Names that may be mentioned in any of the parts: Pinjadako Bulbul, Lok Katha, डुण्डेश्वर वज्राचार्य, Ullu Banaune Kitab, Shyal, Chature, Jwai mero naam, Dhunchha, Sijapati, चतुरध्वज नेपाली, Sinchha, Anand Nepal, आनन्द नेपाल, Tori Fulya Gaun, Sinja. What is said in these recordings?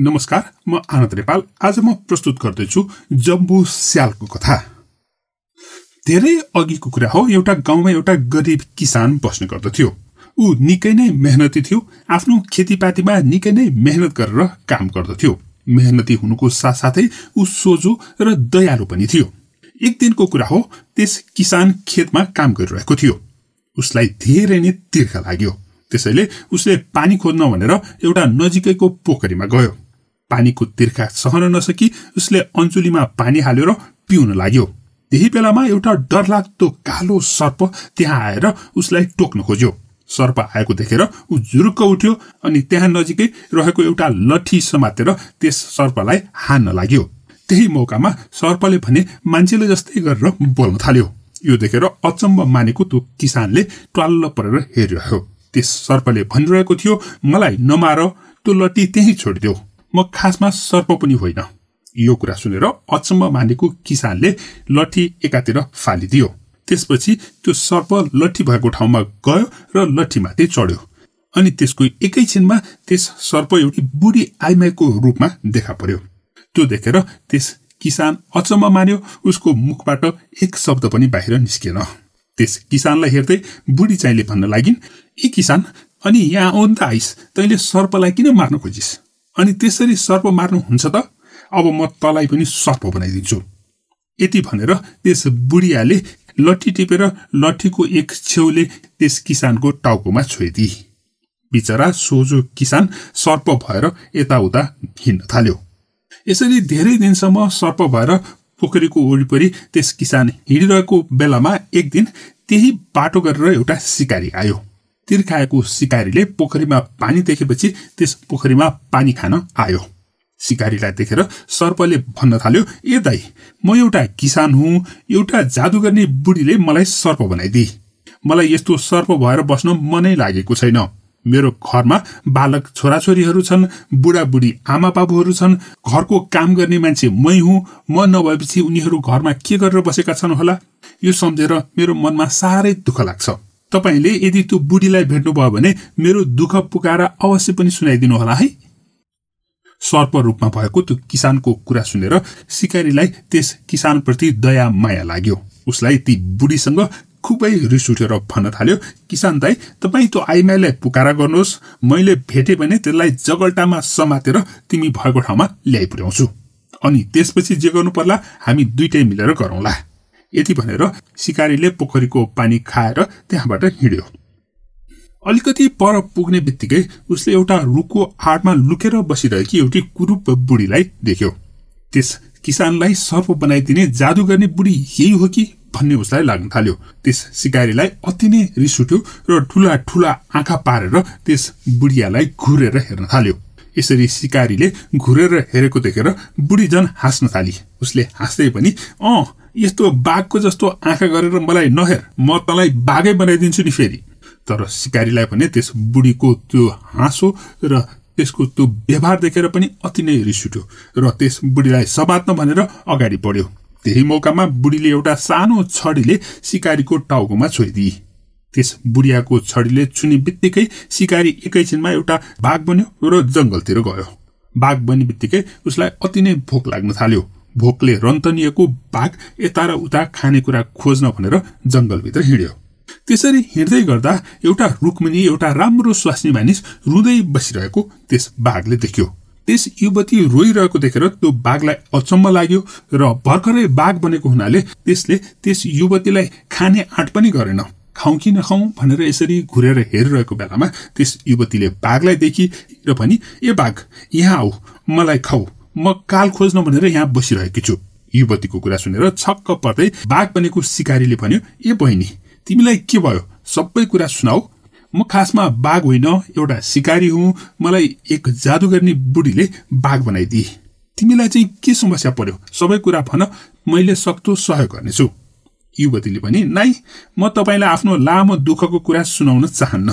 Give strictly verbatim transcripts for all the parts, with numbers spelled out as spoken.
नमस्कार, म आनन्द नेपाल। आज म प्रस्तुत गर्दैछु जम्बू स्यालको कथा। धेरै अघिको कुरा हो, एउटा गाउँमा एउटा गरीब किसान बस्ने गर्दथ्यो। ऊ निकै नै मेहनती थियो, आफ्नो खेतीपातीमा निकै नै मेहनत गरेर काम गर्दथ्यो। मेहनती हुनुको साथसाथै ऊ सोझो र दयालु पनि थियो। एक दिनको कुरा हो, त्यस किसान खेतमा काम गरिरहेको थियो। उसलाई धेरै नै तिर्खा लाग्यो, त्यसैले उसले पानी खोज्न भनेर एउटा नजिकैको पोखरीमा गयो। पानीको तिर्खा सहन नसकी उसले अञ्चुलीमा पानी हालेर पिउन लाग्यो। त्यही बेलामा एउटा डरलाग्दो कालो सर्प त्यहाँ आएर उसलाई टोक्न खोज्यो। सर्प आएको देखेर ऊ जुरुक्क उठ्यो अनि त्यहाँ नजिकै रहेको एउटा लट्ठी समातेर त्यस सर्पलाई हान्न लाग्यो। त्यही मौकामा सर्पले भने मान्छेले जस्तै गरेर बोल्न थाल्यो। यो देखेर अचम्म मानेको त्यो किसानले ट्वाल्ल परेर हेरिरह्यो। त्यस सर्पले भनिरहेको थियो, मलाई नमार, त्यो लट्ठी त्यहीँ छोडिदेऊ, म खासमा सर्प पनि होइन। यो कुरा सुनेर अचम्म मानेको किसानले लट्ठी एकातिर फालिदियो। त्यसपछि त्यो सर्प लट्ठी भएको ठाउँमा गयो र लट्ठीमाथि चढ्यो अनि त्यसको एकैछिनमा त्यस सर्प एउटी बुढी आइमाईको रूपमा देखा पर्यो। त्यो देखेर त्यस किसान अचम्म मान्यो, उसको मुखबाट एक शब्द पनि बाहिर निस्केन। त्यस किसानलाई हेर्दै बुढी चाहिँले भन्न लागिन्, ए किसान, अनि यहाँ आउन त आइस्, तैँले सर्पलाई किन मार्न खोजिस्? अनि त्यसरी सर्प मार्नु हुन्छ त? अब म तँलाई पनि सर्प बनाइदिन्छु। यति भनेर त्यस बुढियाले लट्ठी टिपेर लट्ठीको एक छेउले त्यस किसानको टाउकोमा छोइदिए। बिचरा सोझो किसान सर्प भएर यताउता हिँड्न थाल्यो। यसरी धेरै दिनसम्म सर्प भएर पोखरीको वरिपरि त्यस किसान हिँडिरहेको बेलामा एक दिन त्यही बाटो गरेर एउटा सिकारी आयो। तिर्खाएको सिकारीले पोखरीमा पानी देखेपछि त्यस पोखरीमा पानी खान आयो। सिकारीलाई देखेर सर्पले भन्न थाल्यो, ए दाई, म एउटा किसान हुँ, एउटा जादु गर्ने बुढीले मलाई सर्प बनाइदिए। मलाई यस्तो सर्प भएर बस्न मनै लागेको छैन। मेरो घरमा बालक छोराछोरीहरू छन्, बुढाबुढी आमा बाबुहरू छन्, घरको काम गर्ने मान्छे मै हुँ। म नभएपछि उनीहरू घरमा के गरेर बसेका छन् होला? यो सम्झेर मेरो मनमा साह्रै दुःख लाग्छ। तपाईले यदि त्यो बुढीलाई भेट्नुभयो भने मेरो दुःख पुकारा अवश्य पनि सुनाइदिनु होला है। सर्प रूपमा भएको त्यो किसानको कुरा सुनेर सिकारीलाई त्यस किसानप्रति दया माया लाग्यो। उसलाई ती बुढीसँग खुबै रिस उठेर भन्न थाल्यो, किसान दाई, तपाईँ त्यो आइमाईलाई पुकारा गर्नुहोस्, मैले भेटेँ भने त्यसलाई जगल्टामा समातेर तिमी भएको ठाउँमा ल्याइपुर्याउँछु। अनि त्यसपछि जे गर्नु पर्ला हामी दुईटै मिलेर गरौँला। यति भनेर सिकारीले पोखरीको पानी खाएर त्यहाँबाट हिँड्यो। अलिकति पर पुग्ने बित्तिकै उसले एउटा रुखको आडमा लुकेर बसिरहेकी एउटी कुरूप बुढीलाई देख्यो। त्यस किसानलाई सर्प बनाइदिने जादु गर्ने बुढी यही हो कि भन्ने उसलाई लाग्न थाल्यो। त्यस सिकारीलाई अति नै रिस उठ्यो र ठुला ठुला आँखा पारेर त्यस बुढियालाई घुरेर हेर्न थाल्यो। यसरी सिकारीले घुरेर हेरेको देखेर बुढी जन हाँस्न थाली। उसले हाँस्दै पनि, अँ, यस्तो बाघको जस्तो आँखा गरेर मलाई नहेर, म तँलाई बाघै बनाइदिन्छु नि फेरि। तर सिकारीलाई भने त्यस बुढीको त्यो हाँसो र त्यसको त्यो व्यवहार देखेर पनि अति नै रिस उठ्यो र त्यस बुढीलाई समात्न भनेर अगाडि बढ्यो। त्यही मौकामा बुढीले एउटा सानो छडीले सिकारीको टाउकोमा छोइदिए। त्यस बुढियाको छडीले छुने बित्तिकै सिकारी एकैछिनमा एउटा बाघ बन्यो र जङ्गलतिर गयो। बाघ बन्ने बित्तिकै उसलाई अति नै भोक लाग्न थाल्यो। भोकले रन्तनिएको बाघ यता र उता खानेकुरा खोज्न भनेर जङ्गलभित्र हिँड्यो। त्यसरी हिँड्दै गर्दा एउटा रुक्मिणी, एउटा राम्रो स्वास्नी मानिस रुँदै बसिरहेको त्यस बाघले देख्यो। त्यस युवती रोइरहेको देखेर त्यो बाघलाई अचम्म लाग्यो र भर्खरै बाघ बनेको हुनाले त्यसले त्यस युवतीलाई खाने आँट पनि गरेन। खाउँ कि नखाउँ भनेर यसरी घुरेर हेरिरहेको बेलामा त्यस युवतीले बाघलाई देखी र पनि, ए बाघ, यहाँ आऊ, मलाई खाऊ, म काल खोज्न भनेर यहाँ बसिरहेकी छु। युवतीको कुरा सुनेर छक्क पर्दै बाघ बनेको सिकारीले भन्यो, ए बहिनी, तिमीलाई के भयो? सबै कुरा सुनाऊ। म खासमा बाघ होइन, एउटा सिकारी हुँ। मलाई एक जादु गर्ने बुढीले बाघ बनाइदिए। तिमीलाई चाहिँ के समस्या पर्यो? सबै कुरा भन, मैले सक्दो सहयोग गर्नेछु। युवतीले भने, नाइ, म तपाईँलाई आफ्नो लामो दुःखको कुरा सुनाउन चाहन्न।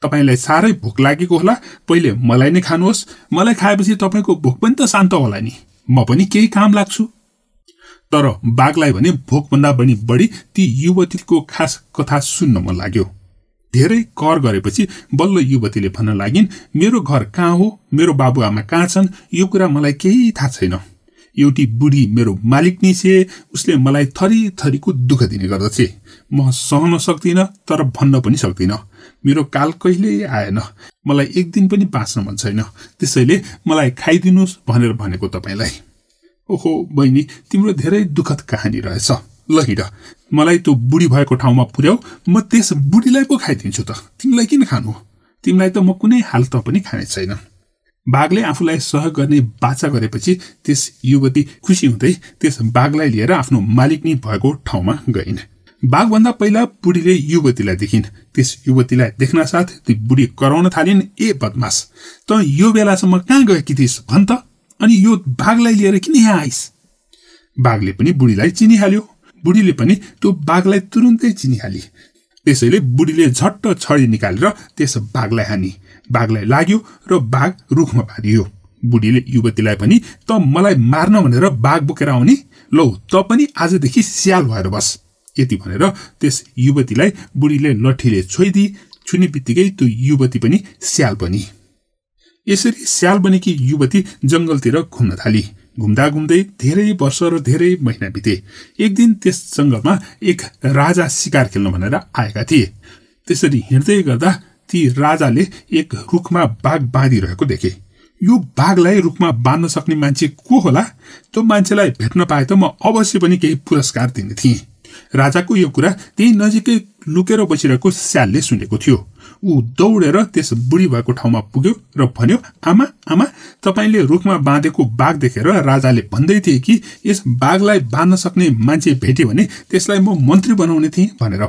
तपाईँलाई साह्रै भोक लागेको होला, पहिले मलाई नै खानुहोस्। मलाई खाएपछि तपाईँको भोक पनि त शान्त होला नि, म पनि केही काम लाग्छु। तर बाघलाई भने भोकभन्दा पनि बढी ती युवतीको खास कथा सुन्न मन लाग्यो। धेरै कर गरेपछि बल्ल युवतीले भन्न लागिन्, मेरो घर कहाँ हो, मेरो बाबुआमा कहाँ छन्, यो कुरा मलाई केही थाहा छैन। एउटी बुढी मेरो मालिक नि थिए, उसले मलाई थरी थरीको दुःख दिने गर्दथे। म सहन सक्दिनँ तर भन्न पनि सक्दिनँ। मेरो काल कहिल्यै आएन, मलाई एक दिन पनि बाँच्न मन छैन, त्यसैले मलाई खाइदिनुस् भनेर भनेको तपाईलाई। ओहो बहिनी, तिम्रो धेरै दुःखद कहानी रहेछ। ल हिड, मलाई त्यो बुढी भएको ठाउँमा पुर्याऊ, म त्यस बुढीलाई पो खाइदिन्छु त, तिमीलाई किन खानु, तिमीलाई त म कुनै हालत पनि खाने छैन। बाघले आफूलाई सहयोग गर्ने बाचा गरेपछि त्यस युवती खुसी हुँदै त्यस बाघलाई लिएर आफ्नो मालिकनी भएको ठाउँमा गइन्। बाघभन्दा पहिला बुढीले युवतीलाई देखिन्। त्यस युवतीलाई देख्न साथ ती बुढी कराउन थालिन्, ए बदमास, त यो बेलासम्म कहाँ गएकी थिइस् भन् त, अनि यो बाघलाई लिएर किन यहाँ आइस्। बाघले पनि बुढीलाई चिनिहाल्यो, बुढीले पनि त्यो बाघलाई तुरुन्तै चिनिहाली। त्यसैले बुढीले झट्ट छडी निकालेर त्यस बाघलाई हानी। बाघलाई लाग्यो र बाघ रुखमा बाँधियो। बुढीले युवतीलाई पनि, त मलाई मार्न भनेर बाघ बोकेर आउने, लौ त पनि आजदेखि स्याल भएर बस। यति भनेर त्यस युवतीलाई बुढीले लट्ठीले छोइदिई। छुने बित्तिकै त्यो युवती पनि स्याल बनी। यसरी स्याल बनेकी युवती जङ्गलतिर घुम्न थाली। घुम्दा घुम्दै धेरै वर्ष र धेरै महिना बिते। एक दिन त्यस जङ्गलमा एक राजा शिकार खेल्न भनेर आएका थिए। त्यसरी हिँड्दै गर्दा ती राजाले एक रुखमा बाघ बाँधिरहेको देखे। यो बाघलाई रुखमा बाँध्न सक्ने मान्छे को होला, त्यो मान्छेलाई भेट्न पाए त म अवश्य पनि केही पुरस्कार दिने थिएँ। राजाको यो कुरा त्यही नजिकै लुकेर बसिरहेको स्यालले सुनेको थियो। ऊ दौडेर त्यस बुढी भएको ठाउँमा पुग्यो र भन्यो, आमा आमा, तपाईँले रुखमा बाँधेको बाघ देखेर राजाले भन्दै थिए कि यस बाघलाई बाँध्न सक्ने मान्छे भेट्यो भने त्यसलाई म मन्त्री बनाउने थिएँ भनेर।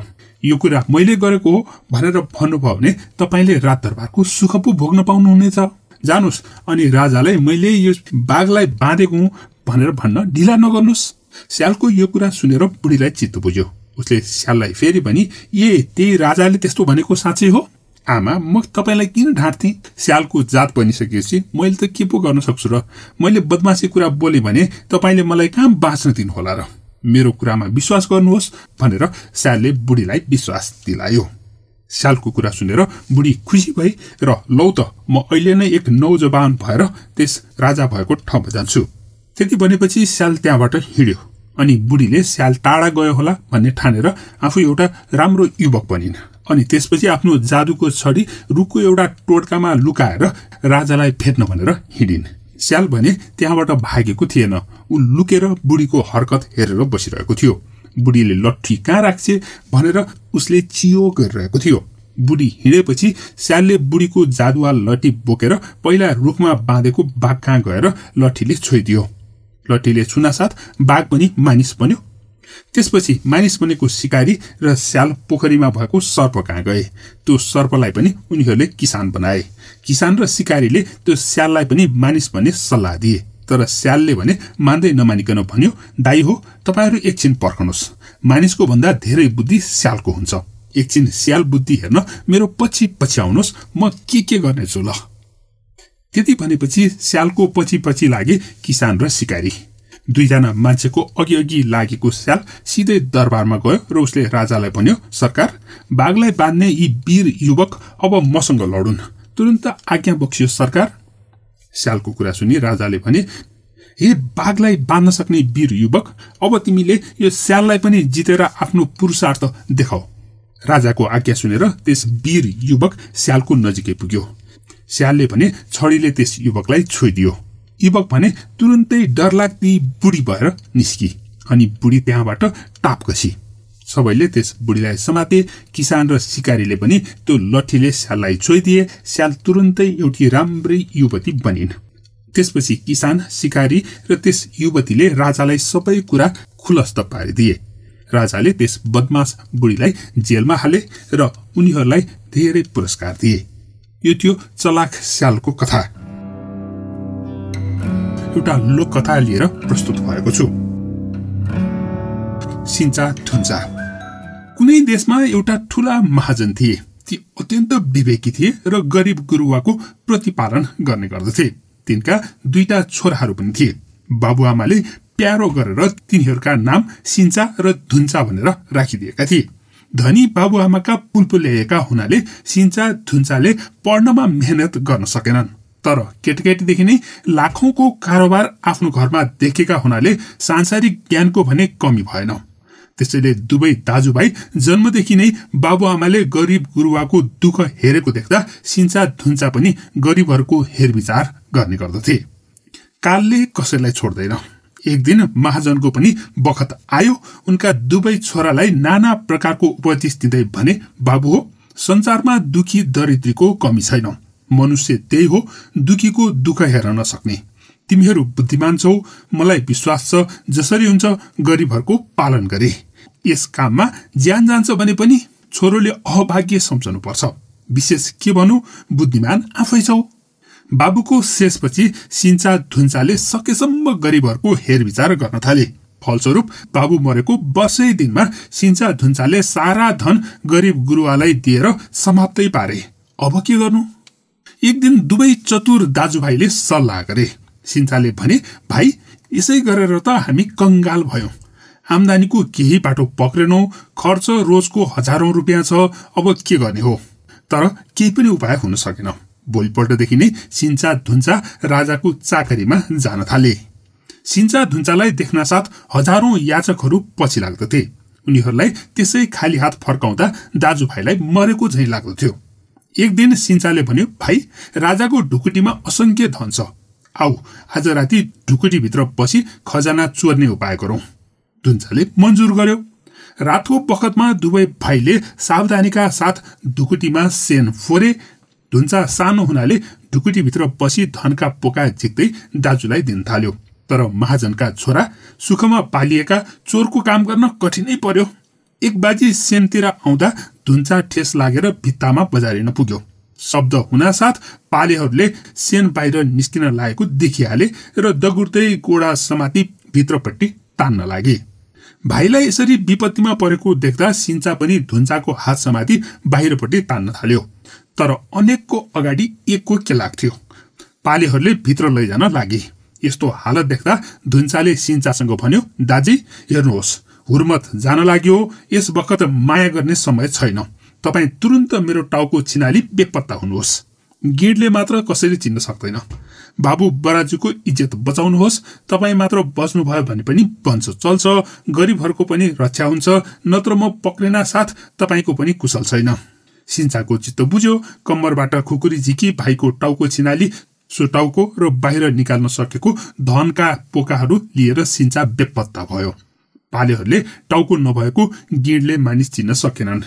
यो कुरा मैले गरेको हो भनेर भन्नुभयो भने तपाईँले राजदरबारको सुख पो भोग्न पाउनुहुनेछ। जानुस् अनि राजालाई मैले यो बाघलाई बाँधेको हुँ भनेर भन्न ढिला नगर्नुहोस्। स्यालको यो कुरा सुनेर बुढीलाई चित्त बुझ्यो। उसले स्याललाई फेरि भनी, ए त्यही राजाले त्यस्तो भनेको साँच्चै हो? आमा म तपाईँलाई किन ढाँट्थेँ? स्यालको जात बनिसकेपछि मैले त के पो गर्न सक्छु र? मैले बदमासी कुरा बोलेँ भने तपाईँले मलाई कहाँ बाँच्न दिनुहोला र? मेरो कुरामा विश्वास गर्नुहोस् भनेर स्यालले बुढीलाई विश्वास दिलायो। स्यालको कुरा सुनेर बुढी खुसी भई र लौ त म अहिले नै एक नौजवान भएर त्यस राजा भएको ठाउँमा जान्छु। त्यति भनेपछि स्याल त्यहाँबाट हिँड्यो। अनि बुढीले स्याल टाढा गयो होला भन्ने ठानेर आफू एउटा राम्रो युवक बनिन्। अनि त्यसपछि आफ्नो जादुको छडी रुखको एउटा टोटकामा लुकाएर राजालाई भेट्न भनेर हिँडिन्। स्याल भने त्यहाँबाट भागेको थिएन, ऊ लुकेर बुढीको हरकत हेरेर बसिरहेको थियो। बुढीले लट्ठी कहाँ राख्छ भनेर उसले चियो गरिरहेको थियो। बुढी हिँडेपछि स्यालले बुढीको जादुवा लट्ठी बोकेर पहिला रुखमा बाँधेको बाघ कहाँ गएर लट्ठीले छोइदियो। लट्ठीले छुनासाथ बाघ पनि मानिस बन्यो। त्यसपछि मानिस बनेको शिकारी र स्याल पोखरीमा भएको सर्प कहाँ गए। त्यो सर्पलाई पनि उनीहरूले किसान बनाए। किसान र शिकारीले त्यो स्याललाई पनि मानिस भन्ने सल्लाह दिए। तर स्यालले भने मान्दै नमानिकन भन्यो, दाई हो, तपाईँहरू एकछिन पर्खनुहोस्, मानिसको भन्दा धेरै बुद्धि स्यालको हुन्छ। एकछिन स्याल बुद्धि हेर्न मेरो पछि पछि आउनुहोस्, म के के गर्नेछु ल। त्यति भनेपछि स्यालको पछि पछि लागे किसान र शिकारी। दुईजना मान्छेको अघि अघि लागेको स्याल सिधै दरबारमा गयो र उसले राजालाई भन्यो, सरकार, बाघलाई बाँध्ने यी वीर युवक अब मसँग लडुन्, तुरन्त आज्ञा बक्सियो सरकार। स्यालको कुरा सुनि राजाले भने, हे बाघलाई बाँध्न सक्ने वीर युवक, अब तिमीले यो स्याललाई पनि जितेर आफ्नो पुरुषार्थ देखाऊ। राजाको आज्ञा सुनेर त्यस वीर युवक स्यालको नजिकै पुग्यो। स्यालले भने छडीले त्यस युवकलाई छोइदियो। युवक भने तुरुन्तै डरलाग्दी बुढी भएर निस्की। अनि बुढी त्यहाँबाट टापकसी। सबैले त्यस बुढीलाई समाते। किसान र शिकारीले पनि त्यो लट्ठीले स्याललाई छोइदिए। स्याल तुरुन्तै एउटी राम्रै युवती बनिन्। त्यसपछि किसान, शिकारी र त्यस युवतीले राजालाई सबै कुरा खुलस्त पारिदिए। राजाले त्यस बदमास बुढीलाई जेलमा हाले र उनीहरूलाई धेरै पुरस्कार दिए। यो थियो चलाख स्यालको कथा। एउटा लोककथा लिएर प्रस्तुत भएको छु। सिन्जा धुन्चा। कुनै देशमा एउटा ठुला महाजन थिए। ती अत्यन्त विवेकी थिए र गरिब गुरुवाको प्रतिपालन गर्ने गर्दथे। तिनका दुईटा छोराहरू पनि थिए। बाबुआमाले प्यारो गरेर तिनीहरूका नाम सिन्जा र धुन्चा भनेर राखिदिएका थिए। धनी बाबुआमाका बुलबुल हेरेका हुनाले सिन्जा धुन्छाले पढ्नमा मेहनत गर्न सकेनन्। तर केटकेटीदेखि नै लाखौंको कारोबार आफ्नो घरमा देखेका हुनाले सांसारिक ज्ञानको भने कमी भएन। त्यसैले दुवै दाजुभाइ जन्मदेखि नै बाबुआमाले गरीब गुरुवाको दुःख हेरेको देख्दा सिन्जा धुन्छा पनि गरीबहरुको हेरविचार गर्ने गर्दथे। कालले कसैलाई छोड्दैन। एक दिन महाजन को पनि बखत आयो। उनका दुवै छोरालाई नाना प्रकार को उपदेश दिँदै भने, बाबु हो, संसारमा दुखी दरिद्री को कमी छैन। मनुष्य त्यही हो दुखी को दुख हेर्न नसक्ने। तिमीहरू बुद्धिमान छौ, मलाई विश्वास छ जसरी हुन्छ गरीबहरुको पालन गरे। यस काममा ज्यान जान्छ भने पनि छोरोले अभाग्य सम्झनु पर्छ। विशेष के भनु, बुद्धिमान आफै छौ। बाबुको शेषपछि सिन्जा धुन्छाले सकेसम्म गरीबहरुको हेरविचार गर्न थाले। फलस्वरूप बाबु मरेको वर्षै दिनमा सिन्जा धुन्छाले सारा धन गरीब गुरुवालाई दिएर समाप्तै पारे। अब के गर्नु? एक दिन दुवै चतुर दाजुभाइले सल्लाह गरे। सिन्जाले भने, भाइ, यसै गरेर त हामी कंगाल भयौं। आम्दानीको केही बाटो पक्रेनौ, खर्च रोजको हजारौं रुपियाँ छ, अब के गर्ने हो? तर केही पनि उपाय हुन सकेन। भोलिपल्टदेखि नै सिन्जा धुन्छा राजाको चाकरीमा जान थाले। सिन्जा धुन्छालाई देख्न साथ हजारौं याचकहरू पछि लाग्दथे। उनीहरूलाई त्यसै खाली हात फर्काउँदा दाजुभाइलाई मरेको झैं लाग्दथ्यो। एक दिन सिन्जाले भन्यो, भाइ, राजाको ढुकुटीमा असंख्य धन छ। आऊ, आज राति ढुकुटी भित्र बसी खजाना चोर्ने उपाय गरौं। धुन्छाले मन्जुर गर्यो। रातको बखतमा दुवै भाइले सावधानीका साथ ढुकुटीमा सेन फोरे। धुन्छा सानो हुनाले ढुकुटी भित्र बसी धनका पोका झिक्दै दाजुलाई दिन थाल्यो। तर महाजनका छोरा सुखमा पालिएका चोरको काम गर्न कठिनै पर्यो। एक बाजी सेनतिर आउँदा धुन्छा ठेस लागेर भित्तामा बजारिन पुग्यो। शब्द हुनासाथ पालेहरूले सेन बाहिर निस्किन लागेको देखिहाले र दगुर्दै गोडा समाति भित्रपट्टि तान्न लागे। भाइलाई यसरी विपत्तिमा परेको देख्दा सिन्जा पनि धुन्छाको हात समाति बाहिरपट्टि तान्न थाल्यो। तर अनेकको अगाडि एकको के लाग्थ्यो। पालेहरूले भित्र लैजान लागे। यस्तो हालत देख्दा धुन्छाले सिन्जासँग भन्यो, दाजी, हेर्नुहोस्, हुर्मत जान लाग्यो। यस बखत माया गर्ने समय छैन। तपाई तुरुन्त मेरो टाउको छिनाली बेपत्ता हुनुहोस्। गिडले मात्र कसैले चिन्न सक्दैन। बाबु बराजुको इज्जत बचाउनुहोस्। तपाई मात्र बच्नु भयो भने पनि बन्छ चल्छ, गरीबहरुको पनि रक्षा हुन्छ, नत्र म पक्रेना साथ तपाईको पनि कुशल छैन। सिन्जाको चित्त बुझ्यो। कम्मरबाट खुकुरी झिकी भाइको टाउको छिनाली सुटाउको र बाहिर निकाल्न सकेको धनका पोकाहरू लिएर सिन्जा बेपत्ता भयो। पालेहरूले टाउको नभएको गिडले मानिस चिन्न सकेनन्।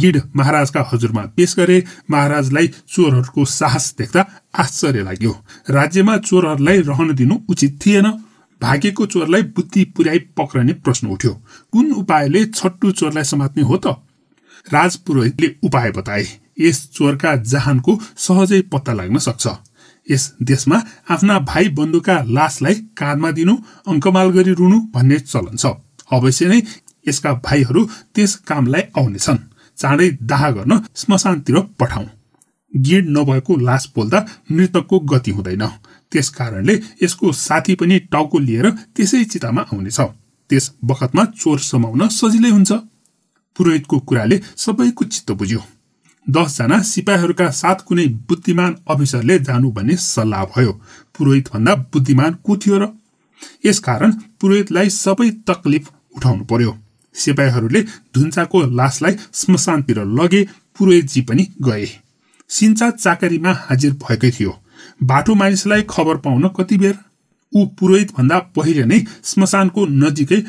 गिड महाराजका हजुरमा पेश गरे। महाराजलाई चोरहरूको साहस देख्दा आश्चर्य लाग्यो। राज्यमा चोरहरूलाई रहन दिनु उचित थिएन। भागेको चोरलाई बुद्धि पुर्याई पक्रने प्रश्न उठ्यो। कुन उपायले छट्टु चोरलाई समात्ने हो त? राजपुरोहितले उपाय बताए। यस चोरका जहानको सहजै पत्ता लाग्न सक्छ। यस देशमा आफ्ना भाइ बन्धुका लासलाई काँधमा दिनु, अंकमाल गरी रुनु भन्ने चलन छ। अवश्य नै यसका भाइहरू त्यस कामलाई आउनेछन्। चाँडै दाह गर्न स्मशानतिर पठाऊ। गिड नभएको लास पोल्दा मृतकको गति हुँदैन। त्यस कारणले यसको साथी पनि टाउको लिएर त्यसै चितामा आउनेछ। त्यस बखतमा चोर समाउन सजिलै हुन्छ। पुरोहितको कुराले सबैको चित्त बुझ्यो। दस जना सिपाहीहरूका साथ कुनै बुद्धिमान अफिसरले जानु भन्ने सल्लाह भयो। पुरोहित भन्दा बुद्धिमान को थियो र? यसकारण पुरोहितलाई सबै तकलीफ उठाउनु पर्यो। सिपाहीहरूले धुन्छाको लासलाई स्मशानतिर लगे। पुरोहितजी पनि गए। सिन्जा चाकरीमा हाजिर भएकै थियो। बाटो मानिसलाई खबर पाउन कति बेर। ऊ पुरोहित भन्दा पहिले नै स्मशानको नजिकै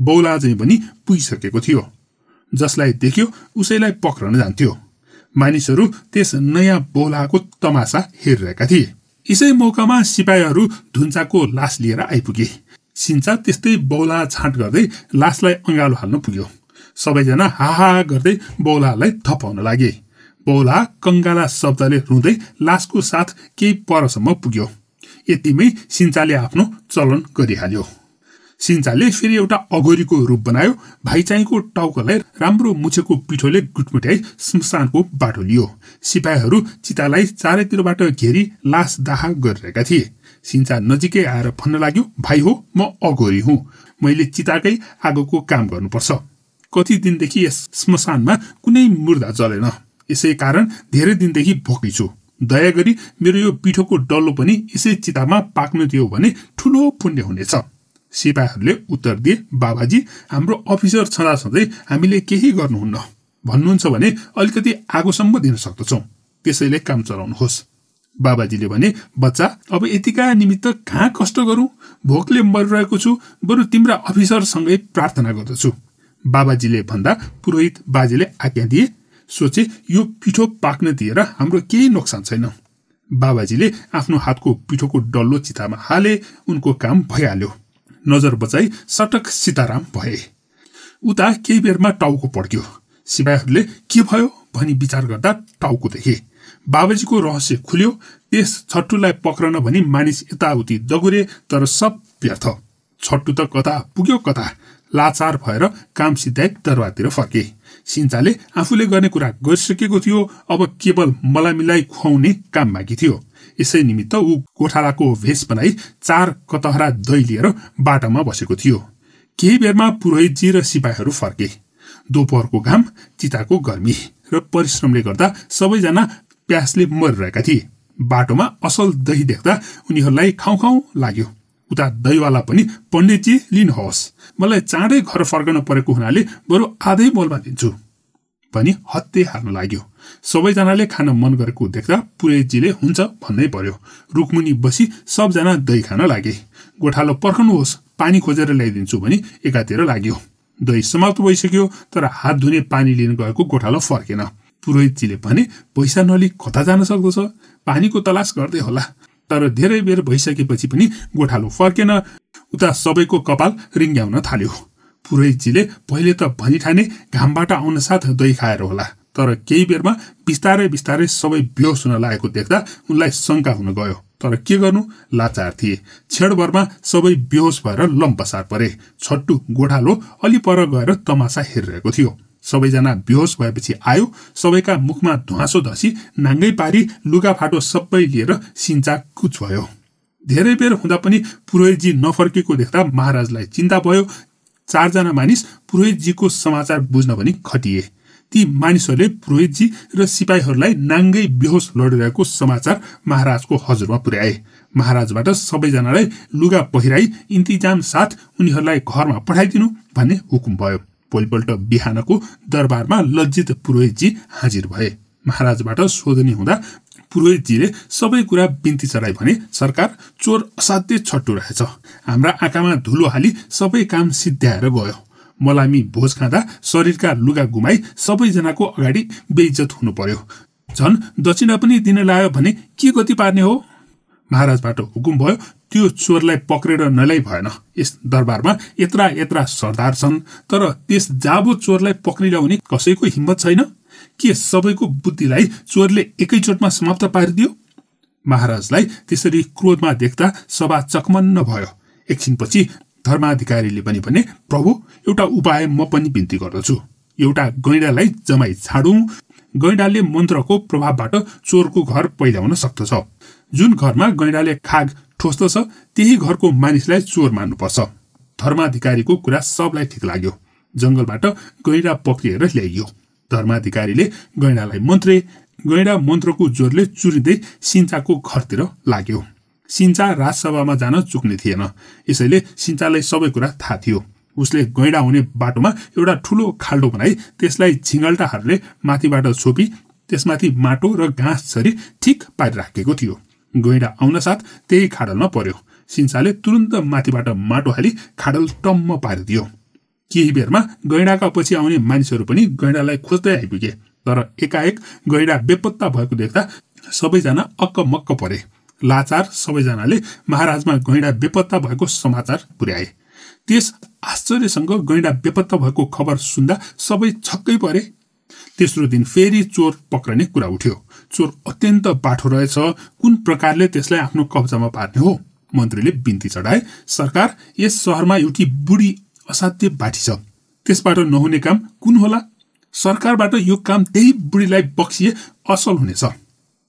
बौलाजै पनि पुगिसकेको थियो। जसलाई देख्यो उसैलाई पक्रन जान्थ्यो। मानिसहरू त्यस नयाँ बौलाको तमासा हेरिरहेका थिए। यसै मौकामा सिपाहीहरू धुन्छाको लास लिएर आइपुगे। सिन्जा त्यस्तै बौला छाँट गर्दै लासलाई अंगालो हाल्न पुग्यो। सबैजना हाहा गर्दै बौलालाई थपाउन लागे। बौला कंगाला शब्दले रुँदै लासको साथ केही परसम्म पुग्यो। यतिमै सिन्जाले आफ्नो चलन गरिहाल्यो। सिन्जाले फेरि एउटा अघोरीको रूप बनायो। भाइचाइको टाउकोलाई राम्रो मुछेको पिठोले गुटमुट्याई स्मशानको बाटो लियो। सिपाहीहरू चितालाई चारैतिरबाट घेरी लास दाह गरिरहेका थिए। सिन्जा नजिकै आएर भन्न लाग्यो, भाइ हो, म अघोरी हुँ। मैले चिताकै आगोको काम गर्नुपर्छ। कति दिनदेखि यस स्मशानमा कुनै मुर्दा जलेन, यसै कारण धेरै दिनदेखि भोकी छु। दया गरी मेरो यो पिठोको डल्लो पनि यसै चितामा पाक्नु दियो भने ठूलो पुण्य हुनेछ। सिपाहीहरूले उत्तर दिए, बाबाजी हाम्रो अफिसर छँदा छँदै हामीले केही गर्नुहुन्न भन्नुहुन्छ भने अलिकति आगोसम्म दिन सक्दछौं, त्यसैले काम चलाउनुहोस्। बाबाजीले भने, बच्चा अब यतिका निमित्त कहाँ कष्ट गरौं, भोकले मरिरहेको छु, बरु तिम्रा अफिसरसँगै प्रार्थना गर्दछु। बाबाजीले भन्दा पुरोहित बाजेले आज्ञा दिए, सोचे यो पिठो पाक्न दिएर हाम्रो केही नोक्सान छैन। बाबाजीले आफ्नो हातको पिठोको डल्लो चितामा हाले, उनको काम भइहाल्यो। नजर बचाई सटक सीताराम भए। उता केही बेरमा टाउको पड्क्यो। सिपाहीहरूले के भयो भनी विचार गर्दा टाउको देखे। बाबाजीको रहस्य खुल्यो। त्यस छट्टुलाई पक्रन भनी मानिस यताउति दगुरे, तर सब व्यर्थ। छट्टु त कता पुग्यो कता, लाचार भएर काम सिधाई दरबारतिर फर्के। सिन्जाले आफूले गर्ने कुरा गरिसकेको थियो, अब केवल मलामीलाई खुवाउने काम बाँकी थियो। यसै निमित्त ऊ गोठालाको भेष बनाई चार कतहरा दही लिएर बाटामा बसेको थियो। केही बेरमा पुरोहितजी र सिपाहीहरू फर्के। दोपहरको घाम, चिताको गर्मी र परिश्रमले गर्दा सबैजना प्यासले मरिरहेका थिए। बाटोमा असल दही देख्दा उनीहरूलाई खाऊ खाऊ लाग्यो। उता दहीवाला पनि, पण्डितजी लिनुहोस्, मलाई चाँडै घर फर्कन परेको हुनाले बरु आधै बोलमा दिन्छु भनी हत्ते हाल्न लाग्यो। सबैजनाले खान मन गरेको देख्दा पुरोहितजीले हुन्छ भन्नै पर्यो। रुक्मुनी बसी सबजना दही खान लागे। गोठालो पर्खनुहोस्, पानी खोजेर ल्याइदिन्छु भनी एकातिर लाग्यो। दही समाप्त भइसक्यो, तर हात धुने पानी लिन गएको गोठालो फर्केन। पुरोहितजीले भने, पैसा नलिई कता जान सक्दछ, पानीको तलास गर्दै होला। तर धेरै बेर भइसकेपछि पनि गोठालो फर्केन। उता सबैको कपाल रिङ्ग्याउन थाल्यो। पुरोहितजीले पहिले त भनिठाने घामबाट आउन साथ दही खाएर होला, तर केही बेरमा बिस्तारै बिस्तारै सबै बेहोस हुन लागेको देख्दा उनलाई शङ्का हुन गयो। तर के गर्नु, लाचार थिए। छेडभरमा सबै बेहोस भएर लम्पसार परे। छट्टु गोठालो अलि पर गएर तमासा हेरिरहेको थियो। सबैजना बेहोस भएपछि आयो। सबैका मुखमा धुवासो धसी नाङ्गै पारी लुगा फाटो सबै लिएर सिन्जा कुच भयो। धेरै बेर हुँदा पनि पुरोहितजी नफर्केको देख्दा महाराजलाई चिन्ता भयो। चारजना मानिस पुरोहितजीको समाचार बुझ्न भनी खटिए। ती मानिसहरूले पुरोहितजी र सिपाहीहरूलाई नाङ्गै बेहोस लडिरहेको समाचार महाराजको हजुरमा पुर्याए। महाराजबाट सबैजनालाई लुगा पहिराई इन्तजाम साथ उनीहरूलाई घरमा पठाइदिनु भन्ने हुकुम भयो। भोलिपल्ट बिहानको दरबारमा लज्जित पुरोहितजी हाजिर भए। महाराजबाट सोधनी हुँदा पुरोहितजीले सबै कुरा बिन्ती चढाए भने, सरकार चोर असाध्य छट्टु रहेछ, हाम्रा आँखामा धुलो हाली सबै काम सिद्ध्याएर गयो। मलामी भोज खाँदा शरीरका लुगा गुमाई सबैजनाको अगाडि बेइज्जत हुनु पर्यो, झन् दक्षिणा पनि दिन लाग्यो भने के गति पार्ने हो। महाराजबाट हुकुम भयो, त्यो चोरलाई पक्रेर नल्याई भएन। यस दरबारमा यत्रा यत्रा सरदार छन्, तर त्यस जाबो चोरलाई पक्रि ल्याउने कसैको हिम्मत छैन। के सबैको बुद्धिलाई चोरले एकैचोटमा समाप्त पारिदियो? महाराजलाई त्यसरी क्रोधमा देख्दा सभा चकमन्न भयो। एकछिनपछि धर्माधिकारीले पनि भने, प्रभु एउटा उपाय म पनि बिन्ती गर्दछु। एउटा गैँडालाई जमाई छाडौँ। गैँडाले मन्त्रको प्रभावबाट चोरको घर पहिल्याउन सक्दछ। जुन घरमा गैँडाले खाग ठोस्दछ त्यही घरको मानिसलाई चोर मान्नुपर्छ। धर्माधिकारीको कुरा सबलाई ठिक लाग्यो। जंगलबाट गैँडा पक्रिएर ल्याइयो। धर्माधिकारीले गैँडालाई मन्त्रे। गैँडा मन्त्रको जोरले चुरिँदै सिन्जाको घरतिर लाग्यो। सिन्जा राजसभामा जान चुक्ने थिएन, यसैले सिन्जालाई सबै कुरा थाहा थियो। उसले गैँडा हुने बाटोमा एउटा ठूलो खाल्डो बनाई त्यसलाई झिङ्गल्टाहरूले माथिबाट छोपी त्यसमाथि माटो र घाँस छरी ठिक पारिराखेको थियो। गैँडा आउन साथ त्यही खाडलमा पर्यो। सिन्जाले तुरन्त माथिबाट माटो हाली खाडल टम्म पारिदियो। केही बेरमा गैँडाका पछि आउने मानिसहरू पनि गैँडालाई खोज्दै आइपुगे। तर एकाएक गैँडा बेपत्ता भएको देख्दा सबैजना अक्कमक्क परे। लाचार सबैजनाले महाराजमा गैँडा बेपत्ता भएको समाचार पुर्याए। त्यस आश्चर्यसँग गैँडा बेपत्ता भएको खबर सुन्दा सबै छक्कै परे। तेस्रो दिन फेरि चोर पक्रने कुरा उठ्यो। चोर अत्यन्त बाठो रहेछ, कुन प्रकारले त्यसलाई आफ्नो कब्जामा पार्ने हो? मन्त्रीले बिन्ती चढाए, सरकार यस शहरमा एउटी बुढी असाध्य बाठी छ, त्यसबाट नहुने काम कुन होला? सरकारबाट यो काम त्यही बुढीलाई बक्सिए असल हुनेछ।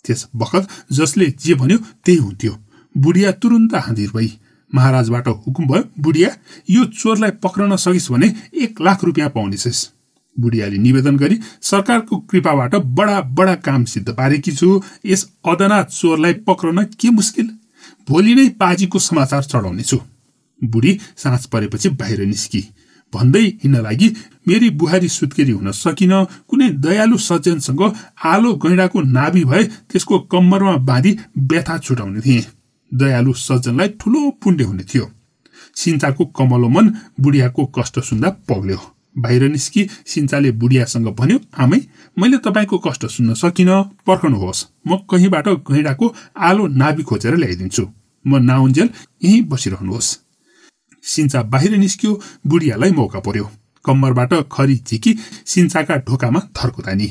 त्यस बखत जसले जे भन्यो त्यही हुन्थ्यो। बुढिया तुरुन्त हाजिर भई महाराजबाट हुकुम भयो, बुढिया यो चोरलाई पक्रन सकिस् भने एक लाख रुपियाँ पाउनेछस्। बुढियाले निवेदन गरी सरकारको कृपाबाट बडा बडा काम सिद्ध पारेकी छु, यस अदना चोरलाई पक्रन के मुस्किल, भोलि नै पाजीको समाचार चढाउनेछु। बुढी साँझ परेपछि बाहिर निस्की। भन्दै हिँड्न लागि मेरी बुहारी सुत्केरी हुन सकिन, कुनै दयालु सज्जनसँग आलो गैँडाको नाभि भए त्यसको कम्मरमा बाँधी व्यथा छुटाउने थिए। दयालु सज्जनलाई ठूलो पुण्य हुने थियो। सिन्चाको कमलो मन बुढियाको कष्ट सुन्दा पग्ल्यो। बाहिर निस्की सिन्चाले बुढियासँग भन्यो, आमै मैले तपाईँको कष्ट सुन्न सकिन, पर्खनुहोस्, म कहीँबाट गैँडाको आलो नाभि खोजेर ल्याइदिन्छु, म नआउन्जेल यहीँ बसिरहनुहोस्। सिन्चा बाहिर निस्क्यो। बुढियालाई मौका पर्यो। कम्मरबाट खरी झिकी सिन्चाका ढोकामा थर्कुतानी।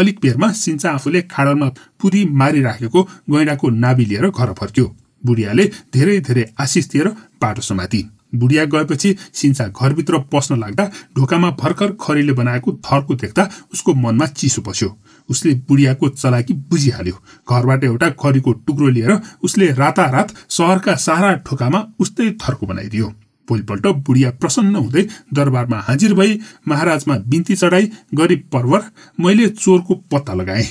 अलिक बेरमा सिन्चा आफूले खाडलमा पुरी मारिराखेको गैँडाको नाभि लिएर घर फर्क्यो। बुढियाले धेरै धेरै आशिष दिएर बाटो समाती। बुढिया गएपछि सिन्चा घरभित्र पस्न लाग्दा ढोकामा भर्खर खरीले बनाएको थर्को देख्दा उसको मनमा चिसो पस्यो। उसले बुढियाको चलाकी बुझिहाल्यो। घरबाट एउटा खरीको टुक्रो लिएर उसले रातारात शहरका सारा ढोकामा उस्तै थर्को बनाइदियो। भोलिपल्ट बुढिया प्रसन्न हुँदै दरबारमा हाजिर भई महाराजमा बिन्ती चढाई, गरिब परवर, मैले चोरको पत्ता लगाएँ,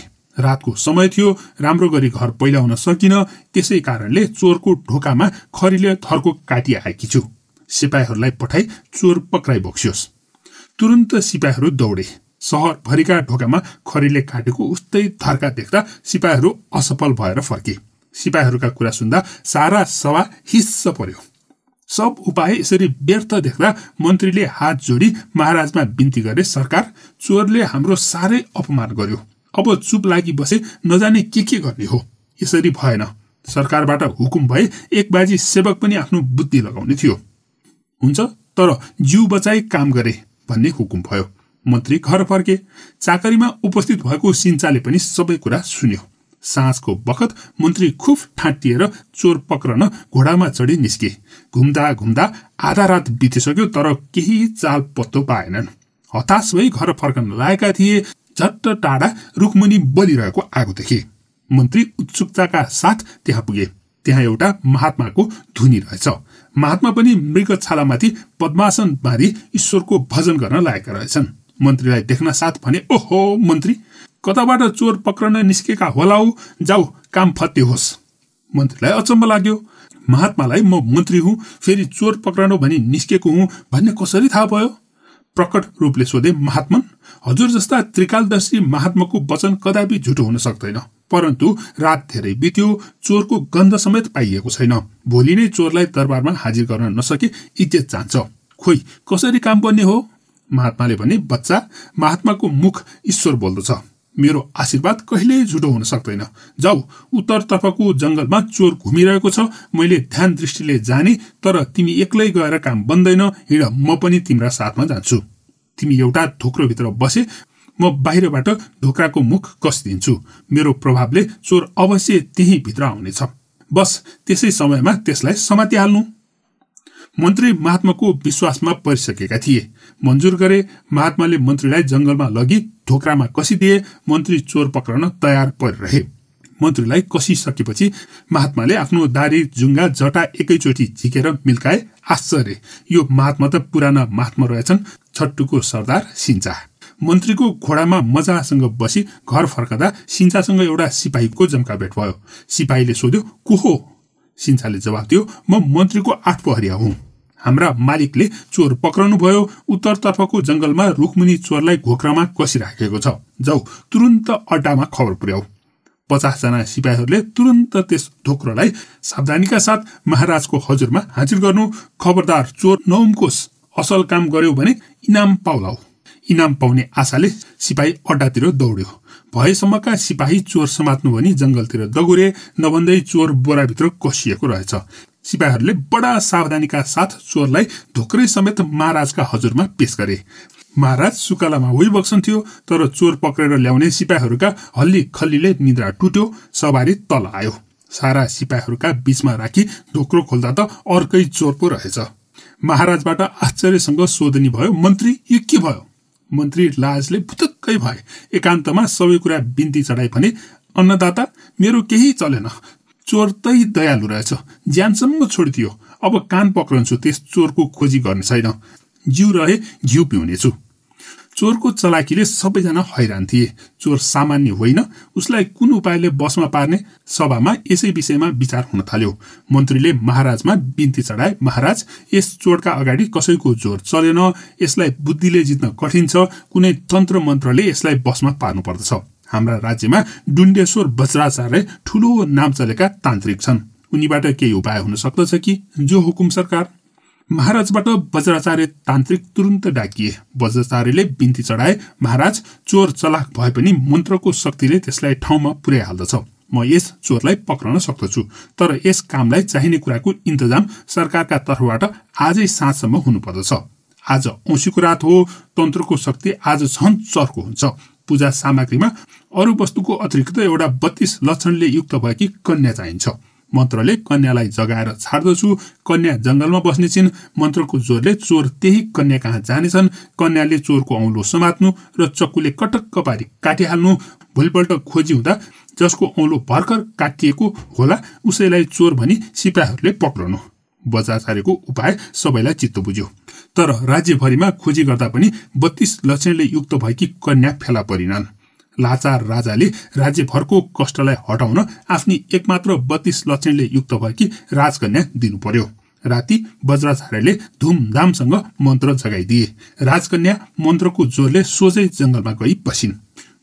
रातको समय थियो, राम्रो गरी घर पहिलाउन सकिन, त्यसै कारणले चोरको ढोकामा खरीले थर्को काटिआएकी छु, सिपाहीहरूलाई पठाई चोर पक्राइ बोक्सियोस्। तुरन्त सिपाहीहरू दौडे। शहरभरिका ढोकामा खरीले काटेको उस्तै थर्का देख्दा सिपाहीहरू असफल भएर फर्के। सिपाहीहरूका कुरा सुन्दा सारा सभा हिस्स पर्यो। सब उपाय यसरी व्यर्थ देख्दा मन्त्रीले हात जोडी महाराजमा बिन्ती गरे, सरकार, चोरले हाम्रो सारै अपमान गर्यो, अब चुप लागि बसे नजाने के के गर्ने हो, यसरी भएन। सरकारबाट हुकुम भए एक बाजी सेवक पनि आफ्नो बुद्धि लगाउने थियो, हुन्छ तर जीव बचाई काम गरे भन्ने हुकुम भयो। मन्त्री घर फर्के। चाकरीमा उपस्थित भएको सिन्चाले पनि सबै कुरा सुन्यो। साँझको बखत मन्त्री खुब ठाँटिएर चोर पक्रन घोडामा चढी निस्के। घुम्दा घुम्दा आधा रात बितिसक्यो तर केही चाल पत्तो पाएनन्। हताश भई घर फर्कन लागेका थिए, झट्ट टाढा रुखमुनि बलिरहेको आगो देखे। मन्त्री उत्सुकताका साथ त्यहाँ पुगे। त्यहाँ एउटा महात्माको धुनी रहेछ। महात्मा पनि मृगछालामाथि पद्मासन बाँधी ईश्वरको भजन गर्न लागेका रहेछन्। मन्त्रीलाई देख्न साथ भने, ओहो मन्त्री, कताबाट चोर पक्रन निस्केका होलाौ, जाऊ काम फत्ते होस्। मन्त्रीलाई अचम्म लाग्यो। महात्मालाई म मन्त्री हुँ फेरि चोर पक्रन भनी निस्केको हुँ भन्ने कसरी थाहा भयो? प्रकट रूपले सोधे, महात्मन, हजुर जस्ता त्रिकालदर्शी महात्माको वचन कदापि झुटो हुन सक्दैन, परन्तु रात धेरै बित्यो, चोरको गन्ध समेत पाइएको छैन, भोलि नै चोरलाई दरबारमा हाजिर गर्न नसके इज्जत जान्छ, खोइ कसरी काम गर्ने हो? महात्माले भने, बच्चा, महात्माको मुख ईश्वर बोल्दछ, मेरो आशीर्वाद कहिल्यै झुटो हुन सक्दैन, जाऊ उत्तरतर्फको जंगलमा चोर घुमिरहेको छ, मैले ध्यान दृष्टिले जाने, तर तिमी एक्लै गएर काम बन्दैन, हिँड, म पनि तिम्रा साथमा जान्छु, तिमी एउटा ढोक्रोभित्र बसे, म बाहिरबाट ढोकाको मुख कस्दिन्छु, मेरो प्रभावले चोर अवश्य त्यही भित्र आउनेछ, बस त्यसै समयमा त्यसलाई समातिहाल्नु। मन्त्री महात्माको विश्वासमा परिसकेका थिए। मन्जुर गरे। महात्माले मन्त्रीलाई जंगलमा लगी ढोक्रामा कसिदिए। मन्त्री चोर पक्रन तयार परिरहे। मन्त्रीलाई कसिसकेपछि महात्माले आफ्नो दारी जुङ्गा जटा एकैचोटि झिकेर मिल्काए। आश्चर्य, यो महात्मा त पुराना महात्मा रहेछन्, छट्टुको सरदार सिन्चा। मन्त्रीको घोडामा मजासँग बसी घर फर्कदा सिन्चासँग एउटा सिपाहीको जम्का भेट भयो। सिपाहीले सोध्यो, को हो? सिन्चाले जवाफ दियो, म मन्त्रीको आठ पहरिया हुँ, हाम्रा मालिकले चोर पक्रनु भयो, उत्तरतर्फको जंगलमा रुखमुनि चोरलाई घोक्रामा कसिराखेको छ, जाऊ तुरन्त अड्डामा खबर पुर्याऊ। पचासजना सिपाहीहरूले तुरन्त त्यस ढोक्रोलाई सावधानीका साथ महाराजको हजुरमा हाजिर गर्नु, खबरदार चोर नउम्कोस्, असल काम गर्यो भने इनाम पाउलाऊ। इनाम पाउने आशाले सिपाही अड्डातिर दौड्यो। भएसम्मका सिपाही चोर समात्नु भनी जंगलतिर दगुरे, नभन्दै चोर बोराभित्र कसिएको रहेछ। सिपाहीहरूले बडा सावधानीका साथ चोरलाई ढोक्रै समेत महाराजका हजुरमा पेश गरे। महाराज सुकालामा होइबक्सन्थ्यो तर चोर पक्रेर ल्याउने सिपाहीहरूका हल्ली खल्लीले निद्रा टुट्यो। सवारी तल आयो। सारा सिपाहीहरूका बीचमा राखी ढोक्रो खोल्दा त अर्कै चोर पो रहेछ। महाराजबाट आश्चर्यसँग सोधनी भयो, मन्त्री यो के भयो? मन्त्री लाजले भुतक्कै भए। एकान्तमा सबै कुरा बिन्ती चढाई भने, अन्नदाता, मेरो केही चलेन, चोरतै दयालु रहेछ, ज्यानसम्म छोडिदियो। अब कान पक्रन्छु, त्यस चोरको खोजी गर्ने छैन, जिउ रहे घिउ पिउनेछु। चोरको चलाकीले सबैजना हैरान थिए। चोर सामान्य होइन, उसलाई कुन उपायले बसमा पार्ने। सभामा यसै विषयमा विचार हुन थाल्यो। मन्त्रीले महाराजमा बिन्ती चढाए, महाराज यस चोरका अगाडि कसैको जोर चलेन, यसलाई बुद्धिले जित्न कठिन छ, कुनै तन्त्र मन्त्रले यसलाई बसमा पार्नु पर्दछ। हाम्रा राज्यमा डुण्डेश्वर वज्राचार्य ठूलो नाम चलेका तान्त्रिक छन्, उनीबाट केही उपाय हुन सक्दछ कि? जो हुकुम सरकार। महाराजबाट वज्राचार्य तान्त्रिक तुरन्त डाकिए। वज्राचार्यले बिन्ती चढाए, महाराज चोर चलाख भए पनि मन्त्रको शक्तिले त्यसलाई ठाउँमा पुर्याइहाल्दछ, म यस चोरलाई पक्रन सक्दछु, तर यस कामलाई चाहिने कुराको इन्तजाम सरकारका तर्फबाट आजै साँझसम्म हुनुपर्दछ। आज औँसीको रात हो, तन्त्रको शक्ति आज झन् चर्को हुन्छ। पूजा सामग्रीमा अरू वस्तुको अतिरिक्त एउटा बत्तीस लक्षणले युक्त भएकी कन्या चाहिन्छ। मन्त्रले कन्यालाई जगाएर छाड्दछु, कन्या जंगलमा बस्ने छिन्। मन्त्रको जोरले चोर त्यही कन्या कहाँ जानेछन्। कन्याले चोरको औँलो समात्नु र चक्कुले कटक्क पारी काटिहाल्नु। भोलिपल्ट खोजी हुँदा जसको औँलो भर्खर काटिएको होला उसैलाई चोर भनी सिपाहीहरूले पक्रनु। वज्राचार्यको उपाय सबैलाई चित्त बुझ्यो, तर राज्यभरिमा खोजी गर्दा पनि बत्तीस लक्षणले युक्त भएकी कन्या फेला परिनन्। लाचार राजाले राज्यभरको कष्टलाई हटाउन आफ्नो एकमात्र बत्तीस लक्षणले युक्त भएकी राजकन्या दिनु पर्यो। राति वज्राचार्यले धुमधामसँग मन्त्र जगाइदिए। राजकन्या मन्त्रको जोरले सोझै जंगलमा गई बसिन्।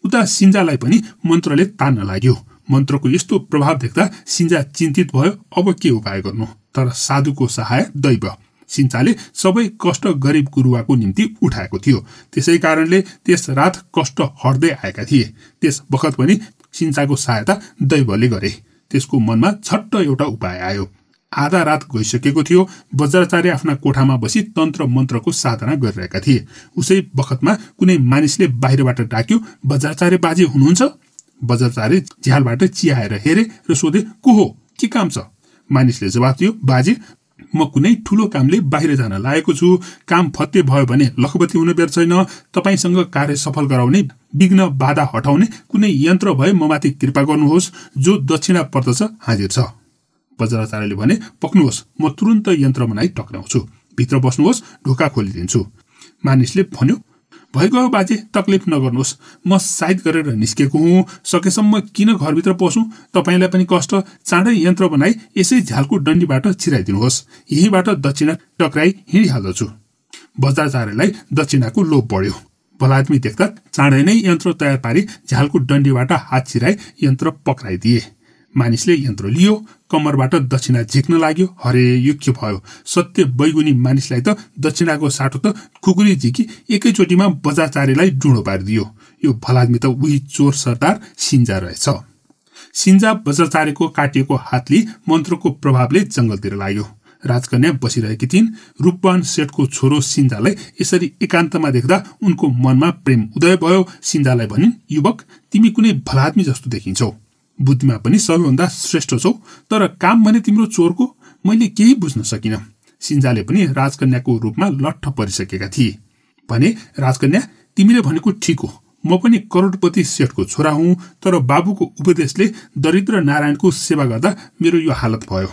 उता सिन्जालाई पनि मन्त्रले तान्न लाग्यो। मन्त्रको यस्तो प्रभाव देख्दा सिन्जा चिन्तित भयो, अब के उपाय गर्नु। तर साधुको सहाय दैव। सिन्जाले सबै कष्ट गरीब गुरुवाको निम्ति उठाएको थियो, त्यसै कारणले त्यस रात कष्ट हट्दै आएका थिए। त्यस बखत पनि सिन्जाको सहायता दैवले गरे। त्यसको मनमा झट्ट एउटा उपाय आयो। आधा रात गइसकेको थियो। वज्राचार्य आफ्ना कोठामा बसी तन्त्र मन्त्रको साधना गरिरहेका थिए। उसै बखतमा कुनै मानिसले बाहिरबाट डाक्यो, वज्राचार्य बाजे हुनुहुन्छ? वज्राचार्य झ्यालबाट चियाएर हेरे र सोधे, को हो, के काम छ? मानिसले जवाफ दियो, बाजे म कुनै ठूलो कामले बाहिर जान लागेको छु। काम फत्ते भयो भने लखपति हुन बेर छैन। तपाईसँग कार्य सफल गराउने, विघ्न बाधा हटाउने कुनै यन्त्र भए ममाथि कृपा गर्नुहोस्। जो दक्षिणा पर्दछ हाजिर छ। वज्राचार्यले भने, पक्नुहोस्, म तुरन्त यन्त्र बनाई टक्राउँछु, भित्र बस्नुहोस्, ढोका खोलिदिन्छु। मानिसले भन्यो, भइगयो बाजे, तकलिफ नगर्नुहोस्, म साइड गरेर निस्केको हुँ, सकेसम्म किन घरभित्र पसौँ, तपाईँलाई पनि कष्ट, चाँडै यन्त्र बनाई यसै झ्यालको डन्डीबाट छिराइदिनुहोस्, यहीबाट दक्षिणा टक्राई हिँडिहाल्दछु। वज्राचार्यलाई दक्षिणाको लोभ बढ्यो। भलादमी देख्दा चाँडै नै यन्त्र तयार पारी झ्यालको डन्डीबाट हात छिराई यन्त्र पक्राइदिए। मानिसले यन्त्र लियो, कम्मरबाट दक्षिणा झिक्न लाग्यो। हरे, यो के भयो? सत्य बैगुनी मानिसलाई त दक्षिणाको साटो त खुकुरी झिकी एकैचोटीमा वज्राचार्यलाई डुँडो पारिदियो। यो भलादमी त उही चोर सरदार सिन्जा रहेछ। सिन्जा वज्राचार्यको काटिएको हातले मन्त्रको प्रभावले जंगलतिर लाग्यो। राजकन्या बसिरहेकी थिइन्। रूपवान सेठको छोरो सिन्जालाई यसरी एकान्तमा देख्दा उनको मनमा प्रेम उदय भयो। सिन्जालाई भनिन्, युवक, तिमी कुनै भलादमी जस्तो देखिन्छौ, बुद्धिमा पनि सबैभन्दा श्रेष्ठ छौ, तर काम भने तिम्रो चोरको, मैले केही बुझ्न सकिनँ। सिन्जाले पनि राजकन्याको रूपमा लट्ठ परिसकेका थिए। भने, राजकन्या, तिमीले भनेको ठिक हो, म पनि करोडपति सेठको छोरा हुँ, तर बाबुको उपदेशले दरिद्र नारायणको सेवा गर्दा मेरो यो हालत भयो।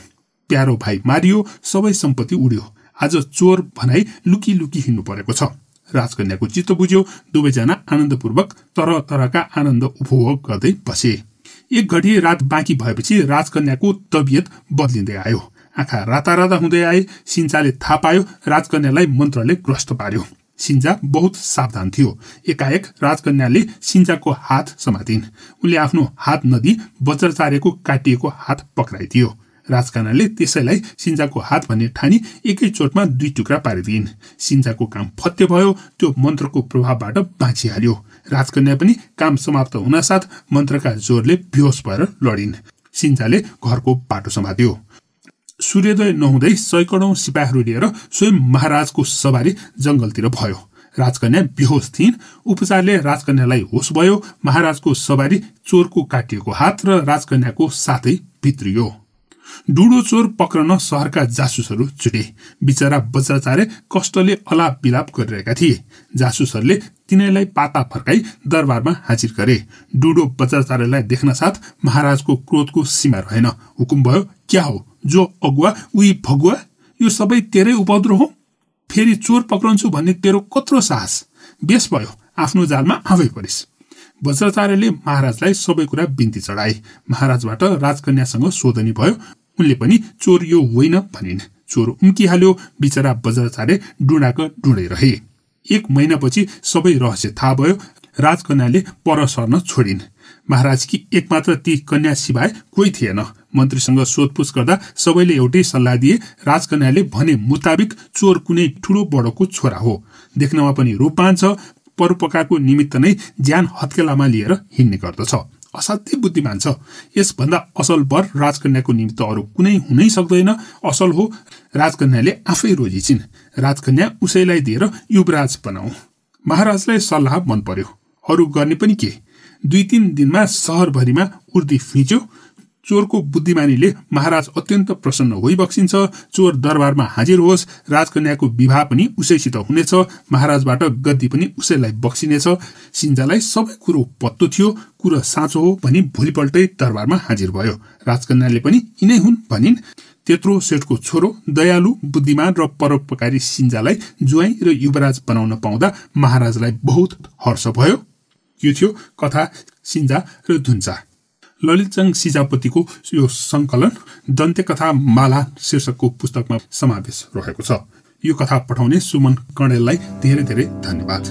प्यारो भाइ मारियो, सबै सम्पत्ति उड्यो, आज चोर भनाई लुकी लुकी हिँड्नु परेको छ। राजकन्याको चित्त बुझ्यो। दुवैजना आनन्दपूर्वक तरह तरहका आनन्द उपभोग गर्दै बसे। एक घडी रात बाँकी भएपछि राजकन्याको तबियत बदलिँदै आयो। आँखा राताराता हुँदै आए। सिन्जाले थाहा पायो राजकन्यालाई मन्त्रले ग्रस्त पार्यो। सिन्जा बहुत सावधान थियो। एकाएक राजकन्याले सिन्जाको हात समातिन्। उनले आफ्नो हात नदिई वज्राचार्यको काटिएको हात पक्राइदियो। राजकन्याले त्यसैलाई सिन्जाको हात भन्ने ठानी एकै चोटमा दुई टुक्रा पारिदिन्। सिन्जाको काम फत्ते भयो, त्यो मन्त्रको प्रभावबाट बाँचिहाल्यो। राजकन्या पनि काम समाप्त हुनासाथ मन्त्रका जोरले बेहोस भएर लडिन्। सिन्जाले घरको बाटो समात्यो। सूर्योदय नहुँदै सैकडौं सिपाहीहरू लिएर स्वयं महाराजको सवारी जंगलतिर भयो। राजकन्या बेहोस थिइन्। उपचारले राजकन्यालाई होस भयो। महाराजको सवारी चोरको काटिएको हात र राजकन्याको साथै भित्रियो। डुडो चोर पक्रन शहरका जासुसहरू जुटे। बिचरा बज्राचार्य कष्टले अलाप विलाप गरिरहेका थिए। जासुसहरूले तिनैलाई पाता फर्काई दरबारमा हाजिर गरे। डुडो बज्राचार्यलाई देख्न साथ महाराजको क्रोधको सीमा रहेन। हुकुम भयो, क्या हो जो अगुवा उही भगुवा, यो सबै तेरै उपद्रो हो, फेरि चोर पक्रन्छु भन्ने तेरो कत्रो साहस, बेस भयो आफ्नो जालमा आफै परिस्। वज्राचार्यले महाराजलाई सबै कुरा बिन्ती चढाए। महाराजबाट राजकन्यासँग सोधनी भयो, उनले पनि चोर यो होइन भनिन्। चोर उम्किहाल्यो। बिचरा वज्राचार्य डुँडाको डुँडै रहे। एक महिनापछि सबै रहस्य थाहा भयो। राजकन्याले पर सर्न छोडिन्। महाराजकी एकमात्र ती कन्या सिवाय कोही थिएन। मन्त्रीसँग सोधपुछ गर्दा सबैले एउटै सल्लाह दिए, राजकन्याले भने मुताबिक चोर कुनै ठूलो बडोको छोरा हो, देख्नमा पनि रूपवान छ, परोपकारको निमित्त नै ज्यान हत्केलामा लिएर हिँड्ने गर्दछ, असाध्यै बुद्धिमान छ। यसभन्दा असल वर राजकन्याको निमित्त अरू कुनै हुनै सक्दैन, असल हो राजकन्याले आफै रोजिछिन्, राजकन्या उसैलाई दिएर युवराज बनाऊ। महाराजलाई सल्लाह मन पर्यो। अरू गर्ने पनि के? दुई तीन दिनमा शहरभरिमा उर्दी फिच्यो। चोरको बुद्धिमानीले महाराज अत्यन्त प्रसन्न भइबक्सिन्छ। चोर दरबारमा हाजिर होस्, राजकन्याको विवाह पनि उसैसित हुनेछ, महाराजबाट गद्दी पनि उसैलाई बक्सिनेछ। सिन्जालाई सबै कुरो पत्तो थियो। कुरो साँचो हो भनी भोलिपल्टै दरबारमा हाजिर भयो। राजकन्याले पनि यिनै हुन् भनिन्। त्यत्रो सेठको छोरो, दयालु, बुद्धिमान र परोपकारी सिन्जालाई ज्वाइँ र युवराज बनाउन पाउँदा महाराजलाई बहुत हर्ष भयो। यो थियो कथा सिन्जा र धुन्चा। ललितजङ सिजापतिको यो संकलन दन्त्यकथा माला शीर्षकको पुस्तकमा समावेश रहेको छ। यो कथा पठाउने सुमन कणेललाई धेरै धेरै धन्यवाद।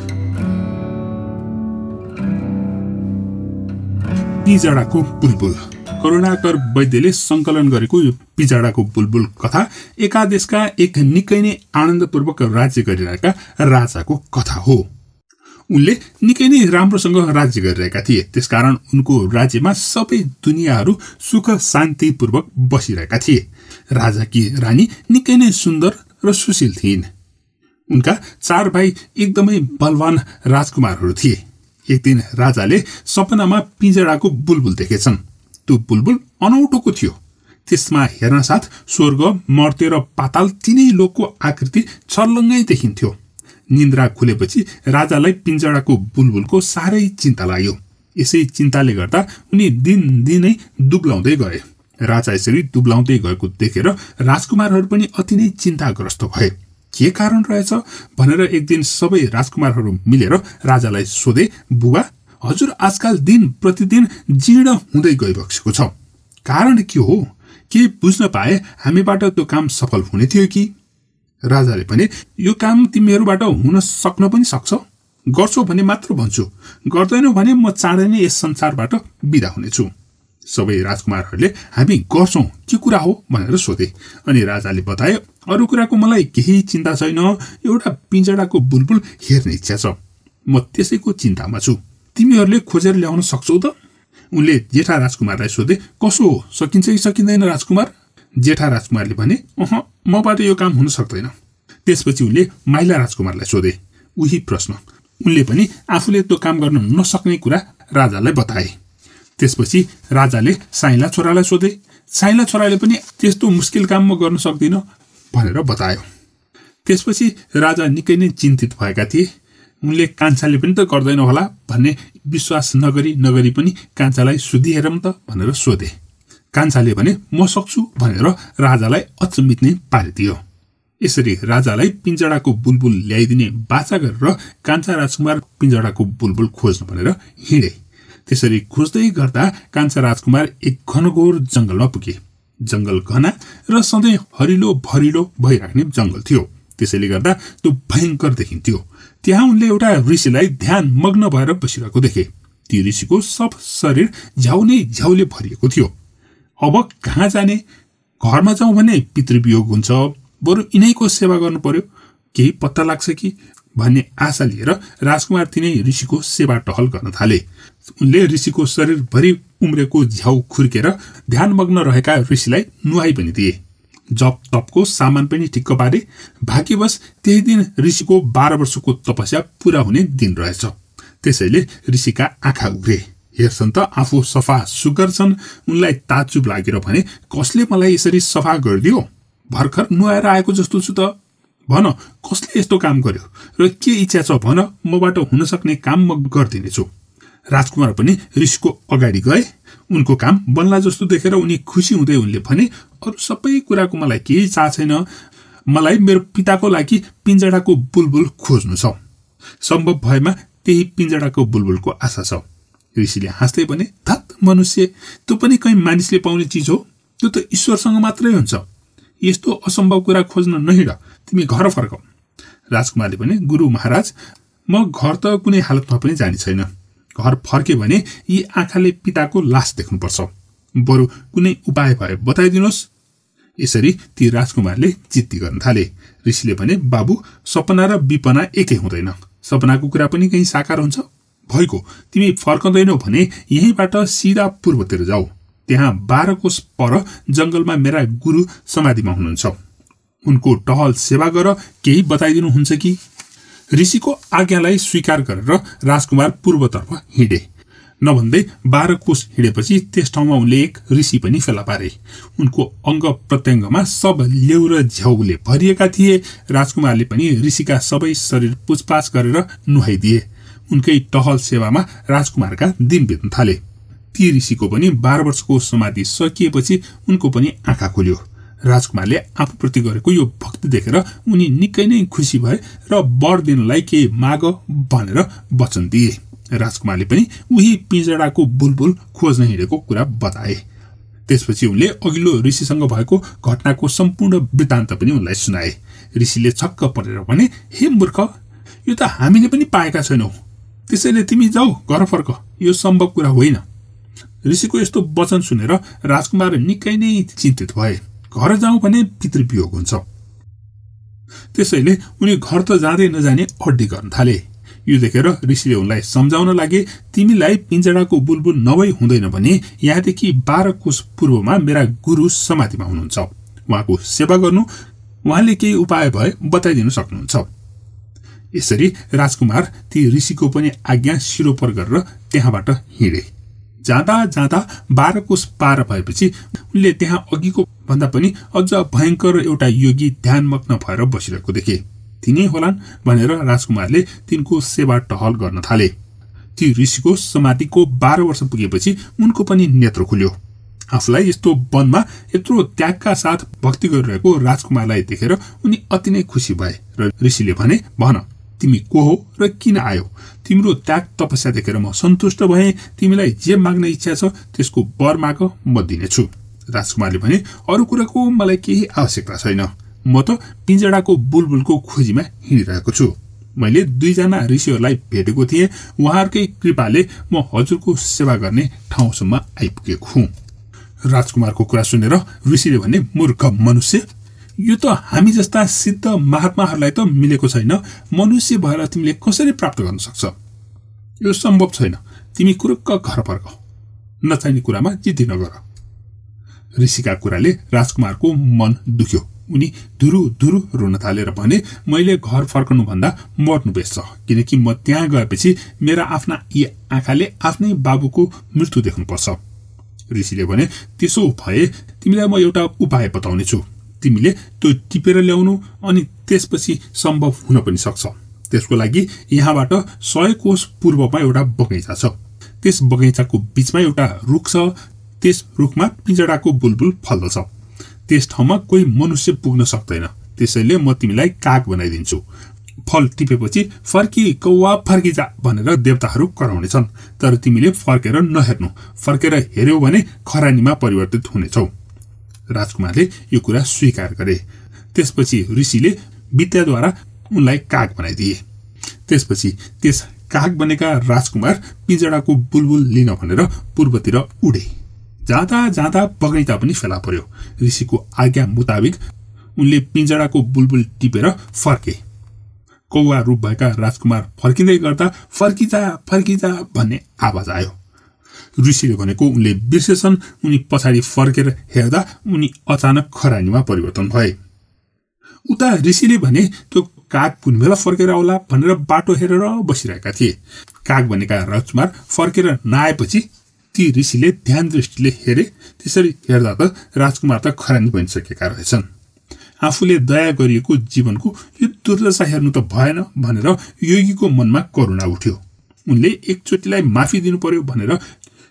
पिंजडाको बुलबुल। करुणाकर वैद्यले संकलन गरेको यो पिंजडाको बुलबुल कथा एकादेशका एक निकै नै आनन्दपूर्वक राज्य गरिरहेका राजाको कथा हो। उनले निकै नै राम्रोसँग राज्य गरिरहेका थिए, त्यसकारण उनको राज्यमा सबै दुनियाहरू सुख शान्तिपूर्वक बसिरहेका थिए। राजाकी रानी निकै नै सुन्दर र सुशील थिइन्। उनका चार भाइ एकदमै बलवान राजकुमारहरू थिए। एक दिन राजाले सपनामा पिंजडाको बुलबुल देखेछन्। त्यो बुलबुल अनौठोको थियो। त्यसमा हेर्न साथ स्वर्ग, मर्त्य र पाताल तिनै लोकको आकृति छर्लङ्गै देखिन्थ्यो। निन्द्रा खुलेपछि राजालाई पिंजडाको बुलबुलको साह्रै चिन्ता लाग्यो। यसै चिन्ताले गर्दा उनी दिनदिनै दुब्लाउँदै गए। राजा यसरी दुब्लाउँदै गएको देखेर राजकुमारहरू पनि अति नै चिन्ताग्रस्त भए। के कारण रहेछ भनेर एक दिन सबै राजकुमारहरू मिलेर राजालाई सोधे, बुबा हजुर आजकल दिन प्रतिदिन जीर्ण हुँदै गइबक्सेको छ, कारण के हो? के बुझ्न पाए हामीबाट त्यो काम सफल हुने थियो कि? राजाले पनि यो काम तिमीहरूबाट हुन सक्न पनि सक्छ, गर्छौ भने मात्र भन्छु, गर्दैनौ भने म चाँडै नै यस संसारबाट बिदा हुनेछु। सबै राजकुमारहरूले हामी गर्छौं, के कुरा हो भनेर सोधे। अनि राजाले बताए, अरू कुराको मलाई केही चिन्ता छैन, एउटा पिंजडाको बुलबुल हेर्ने इच्छा छ, म त्यसैको चिन्तामा छु, तिमीहरूले खोजेर ल्याउन सक्छौ त? उनले जेठा राजकुमारलाई सोधे, कसो हो, सकिन्छ कि सकिँदैन राजकुमार? जेठा राजकुमारले भने, अह मबाट यो काम हुन सक्दैन। त्यसपछि उनले माइला राजकुमारलाई सोधे उही प्रश्न। उनले पनि आफूले त्यो काम गर्न नसक्ने कुरा राजालाई बताए। त्यसपछि राजाले साइला छोरालाई सोधे। साइला छोराले पनि त्यस्तो मुस्किल काम म गर्न सक्दिनँ भनेर बतायो। त्यसपछि राजा निकै नै चिन्तित भएका थिए। उनले कान्छाले पनि त गर्दैन होला भन्ने विश्वास नगरी नगरी पनि कान्छालाई सुधिहेरौँ त भनेर सोधे। कान्छाले भने म सक्छु भनेर राजालाई अचम्मित नै पारिदियो। यसरी राजालाई पिंजडाको बुलबुल ल्याइदिने वाचा गरेर कान्छा राजकुमार पिंजडाको बुलबुल खोज्नु भनेर हिँडे। त्यसरी खोज्दै गर्दा कान्छा राजकुमार एक घनघोर जंगलमा पुगे। जंगल घना र सधैँ हरिलो भरिलो भइराख्ने जंगल थियो, त्यसैले गर्दा त्यो भयंकर देखिन्थ्यो। त्यहाँ उनले एउटा ऋषिलाई ध्यान मग्न भएर बसिरहेको देखे। ती ऋषिको सब शरीर झ्याउनै झ्याउले भरिएको थियो। अब कहाँ जाने? घरमा जाउँ भने पितृवियोग हुन्छ, बरु यिनैको सेवा गर्नु पर्यो, केही पत्ता लाग्छ कि भन्ने आशा लिएर राजकुमार तिनै ऋषिको सेवा टहल गर्न थाले। उनले ऋषिको शरीरभरि उम्रेको झ्याउ खुर्केर ध्यानमग्न रहेका ऋषिलाई नुहाई पनि दिए। जप तपको सामान पनि ठिक्क पारे। भाग्यवश त्यही दिन ऋषिको बाह्र वर्षको तपस्या पूरा हुने दिन रहेछ, त्यसैले ऋषिका आँखा उघ्रे। हेर्छन् त आफू सफा सुगर छन्, उनलाई ताजुब लागेर भने कसले मलाई यसरी सफा गरिदियो, भर्खर नुहाएर आएको जस्तो छु त भन, कसले यस्तो काम गर्यो र के इच्छा छ भन, मबाट हुन सक्ने काम म गर्दिने छु। राजकुमार पनि रिसको अगाडि गए। उनको काम बन्ला जस्तो देखेर उनी खुसी हुँदै उनले भने, अरु सबै कुराको मलाई केही चाह छैन, मलाई मेरो पिताको लागि पिंजडाको बुलबुल खोज्नु छ, सम्भव भएमा त्यही पिंजडाको बुलबुलको आशा छ। ऋषिले हाँस्दै भने, धत मनुष्य, त्यो पनि कहीँ मानिसले पाउने चिज हो, त्यो त ईश्वरसँग मात्रै हुन्छ, यस्तो असम्भव कुरा खोज्न नहिड, तिमी घर फर्क। राजकुमारले भने, गुरु महाराज, म घर त कुनै हालतमा पनि जाने छैन, घर फर्के भने यी आँखाले पिताको लास देख्नुपर्छ, बरु कुनै उपाय भए बताइदिनुहोस्। यसरी ती राजकुमारले जिद्दी गर्न थाले। ऋषिले भने, बाबु, सपना र विपना एकै हुँदैन, सपनाको कुरा पनि कहीँ साकार हुन्छ, भएको तिमी फर्कँदैनौ भने यहीँबाट सिधा पूर्वतिर जाऊ, त्यहाँ बाह्र कोष पर जंगलमा मेरा गुरु समाधिमा हुनुहुन्छ, उनको टहल सेवा गर, केही बताइदिनुहुन्छ कि। ऋषिको आज्ञालाई स्वीकार गरेर राजकुमार पूर्वतर्फ हिँडे। नभन्दै बाह्र कोष हिँडेपछि त्यस ठाउँमा उनले एक ऋषि पनि फेला पारे। उनको अङ्ग प्रत्यङ्गमा सब लेउ र झ्याउले भरिएका थिए। राजकुमारले पनि ऋषिका सबै शरीर पुछपाछ गरेर नुहाइदिए। उनकै टहल सेवामा राजकुमारका दिन बित्न थाले। ती ऋषिको पनि बाह्र वर्षको समाधि सकिएपछि उनको पनि आँखा खोल्यो। राजकुमारले आफूप्रति गरेको यो भक्ति देखेर उनी निकै नै खुसी भए र वर दिनलाई केही माग भनेर वचन दिए। राजकुमारले पनि उही पिंजडाको बुलबुल खोज्न हिँडेको कुरा बताए। त्यसपछि उनले अघिल्लो ऋषिसँग भएको घटनाको सम्पूर्ण वृत्तान्त पनि उनलाई सुनाए। ऋषिले छक्क परेर भने, हे मूर्ख, यो त हामीले पनि पाएका छैनौँ, त्यसैले तिमी जाऊ, घर फर्क, यो सम्भव कुरा होइन। ऋषिको यस्तो वचन सुनेर राजकुमार निकै नै चिन्तित भए। घर जाऊ भने पितृवियोग हुन्छ, त्यसैले उनी घर त जाँदै नजाने अड्डी गर्न थाले। यो देखेर ऋषिले उनलाई सम्झाउन लागे, तिमीलाई पिंजडाको बुलबुल नभई हुँदैन भने यहाँदेखि बाह्र कोष पूर्वमा मेरा गुरु समाधिमा हुनुहुन्छ, उहाँको सेवा गर्नु, उहाँले केही उपाय भए बताइदिनु सक्नुहुन्छ। यसरी राजकुमार ती ऋषिको पनि आज्ञा शिरोपर गरेर त्यहाँबाट हिँडे। जाँदा जाँदा बाह्र कोष पार भएपछि उनले त्यहाँ अघिको भन्दा पनि अझ भयंकर एउटा योगी ध्यानमग्न भएर बसिरहेको देखे। तिनै होलान् भनेर राजकुमारले तिनको सेवा टहल गर्न थाले। ती ऋषिको समाधिको बाह्र वर्ष पुगेपछि उनको पनि नेत्र खुल्यो। आफूलाई यस्तो वनमा यत्रो त्यागका साथ भक्ति गरिरहेको राजकुमारलाई देखेर उनी अति नै खुसी भए र ऋषिले भने, भन, तिमी को हो र किन आयो, तिम्रो त्याग तपस्या देखेर म सन्तुष्ट भएँ, तिमीलाई जे माग्ने इच्छा छ त्यसको वर माग, म दिनेछु। राजकुमारले भने, अरू कुराको मलाई केही आवश्यकता छैन, म त पिंजडाको बुलबुलको खोजीमा हिँडिरहेको छु। मैले दुईजना ऋषिहरूलाई भेटेको थिएँ, उहाँहरूकै कृपाले म हजुरको सेवा गर्ने ठाउँसम्म आइपुगेको हुँ। राजकुमारको कुरा सुनेर ऋषिले भने, मूर्ख मनुष्य, यो त हामी जस्ता सिद्ध महात्माहरूलाई त मिलेको छैन, मनुष्य भएर तिमीले कसरी प्राप्त गर्न सक्छ, यो सम्भव छैन, तिमी कुरुक्क घर फर्क, नचाहिने कुरामा जिद्दी नगर। ऋषिका कुराले राजकुमारको मन दुख्यो। उनी धुरु धुरु रोन थालेर भने, मैले घर फर्कनु भन्दा मर्नु बेस छ, किनकि म त्यहाँ गएपछि मेरा आफ्ना यी आँखाले आफ्नै बाबुको मृत्यु देख्नुपर्छ। ऋषिले भने, त्यसो भए तिमीलाई म एउटा उपाय बताउने छु, तिमीले त्यो टिपेर ल्याउनु अनि त्यसपछि सम्भव हुन पनि सक्छ। त्यसको लागि यहाँबाट सय कोष पूर्वमा एउटा बगैँचा छ, त्यस बगैँचाको बीचमा एउटा रुख छ, त्यस रुखमा पिंजडाको बुलबुल फल्दछ, त्यस ठाउँमा कोही मनुष्य पुग्न सक्दैन, त्यसैले म तिमीलाई काग बनाइदिन्छु, फल टिपेपछि फर्की कौवा फर्किजा भनेर देवताहरू कराउनेछन्, तर तिमीले फर्केर नहेर्नु, फर्केर हेऱ्यौ भने खरानीमा परिवर्तित हुनेछौ। राजकुमारले यो कुरा स्वीकार गरे। त्यसपछि ऋषिले विद्याद्वारा उनलाई काग बनाइदिए। त्यसपछि त्यस काग बनेका राजकुमार पिंजडाको बुलबुल लिन भनेर पूर्वतिर उडे। जाँदा जाँदा बगैँचा पनि फेला पर्यो। ऋषिको आज्ञा मुताबिक उनले पिंजडाको बुलबुल टिपेर फर्के। कौवा रूप भएका राजकुमार फर्किँदै गर्दा फर्किजा फर्किजा भन्ने आवाज आयो। ऋषिले भनेको उनले बिर्सेछन्। उनी पछाडि फर्केर हेर्दा उनी अचानक खरानीमा परिवर्तन भए। उता ऋषिले भने, त्यो काग कुन बेला फर्केर आउला भनेर बाटो हेरेर बसिरहेका थिए। काग भनेका राजकुमार फर्केर नआएपछि ती ऋषिले ध्यान दृष्टिले हेरे। त्यसरी हेर्दा त राजकुमार त खरानी बनिसकेका रहेछन्। आफूले दया गरिएको जीवनको यो दुर्दशा हेर्नु त भएन भनेर योगीको मनमा करुणा उठ्यो। उनले एकचोटीलाई माफी दिनु पर्यो भनेर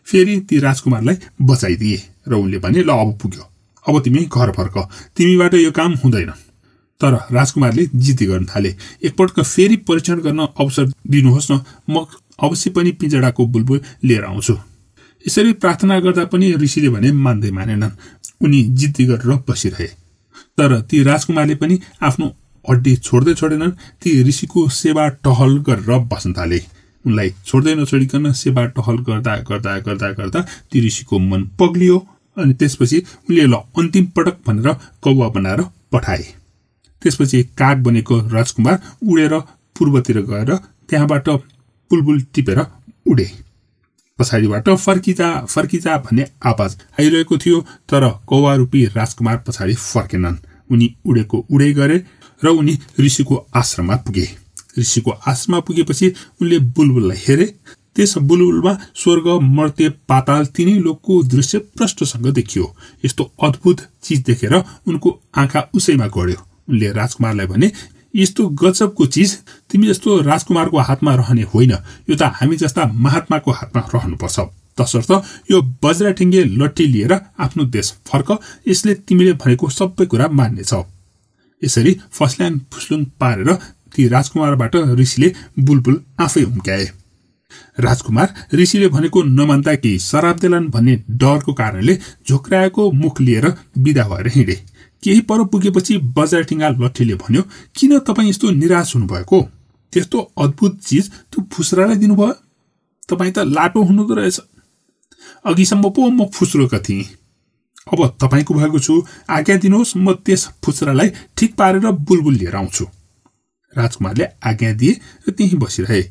फेरि ती राजकुमारलाई बचाइदिए र उनले भने ल अब पुग्यो, अब तिमी घर फर्क, तिमीबाट यो काम हुँदैन। तर राजकुमारले जिद्दी गर्न थाले, एकपटक फेरि परीक्षण गर्न अवसर दिनुहोस् न, म अवश्य पनि पिंजडाको बुलबुल लिएर आउँछु। यसरी प्रार्थना गर्दा पनि ऋषिले भने मान्दै मानेनन्। उनी जिद्दी गरेर बसिरहे। तर ती राजकुमारले पनि आफ्नो हड्डी छोड्दै छोडेनन्। ती ऋषिको सेवा टहल गरेर बस्न थाले। उनलाई छोड्दै नछोडिकन सेवा टहल गर्दा गर्दा गर्दा गर्दा ती ऋषिको मन पग्लियो। अनि त्यसपछि उनले ल अन्तिम पटक भनेर कौवा बनाएर पठाए। त्यसपछि काग बनेको राजकुमार उडेर पूर्वतिर गएर त्यहाँबाट बुलबुल टिपेर उडे। पछाडीबाट फर्किजा फर्किजा भन्ने आवाज आइरहेको थियो। तर कौवा रूपी राजकुमार पछाडी फर्केनन्। उनी उडेको उडै गरे र उनी ऋषिको आश्रममा पुगे। ऋषिको आश्रममा पुगेपछि उनले बुलबुललाई हेरे। त्यस बुलबुलमा स्वर्ग मर्त्य पाताल तिनै लोकको दृश्य प्रष्टसँग देखियो। यस्तो अद्भुत चीज देखेर उनको आँखा उसैमा गड्यो। उनले राजकुमारलाई भने यस्तो गजबको चीज तिमी जस्तो राजकुमारको हातमा रहने होइन, यो त हामी जस्ता महात्माको हातमा रहनुपर्छ। तसर्थ यो बज्राठिङ्गे लट्ठी लिएर आफ्नो देश फर्क, यसले तिमीले भनेको सबै कुरा मान्नेछ। यसरी फस्ल्याङ फुस्लुङ पारेर ती राजकुमारबाट ऋषिले बुलबुल आफै हुम्क्याए। राजकुमार ऋषिले भनेको नमान्दा केही श्राप देलान् भन्ने डरको कारणले झोक्राएको मुख लिएर बिदा भएर हिँडे। केही पर पुगेपछि बजारटिङ्गा लट्ठीले भन्यो, किन तपाईँ यस्तो निराश हुनुभएको? त्यस्तो अद्भुत चिज त्यो फुस्रालाई दिनुभयो, तपाईँ त लाटो हुनुहुँदो रहेछ। अघिसम्म पो म फुस्रोका थिएँ, अब तपाईँको भएको छु। आज्ञा दिनुहोस्, म त्यस फुस्रालाई ठिक पारेर बुलबुल लिएर आउँछु। राजकुमारले आज्ञा दिए र त्यहीँ बसिरहे।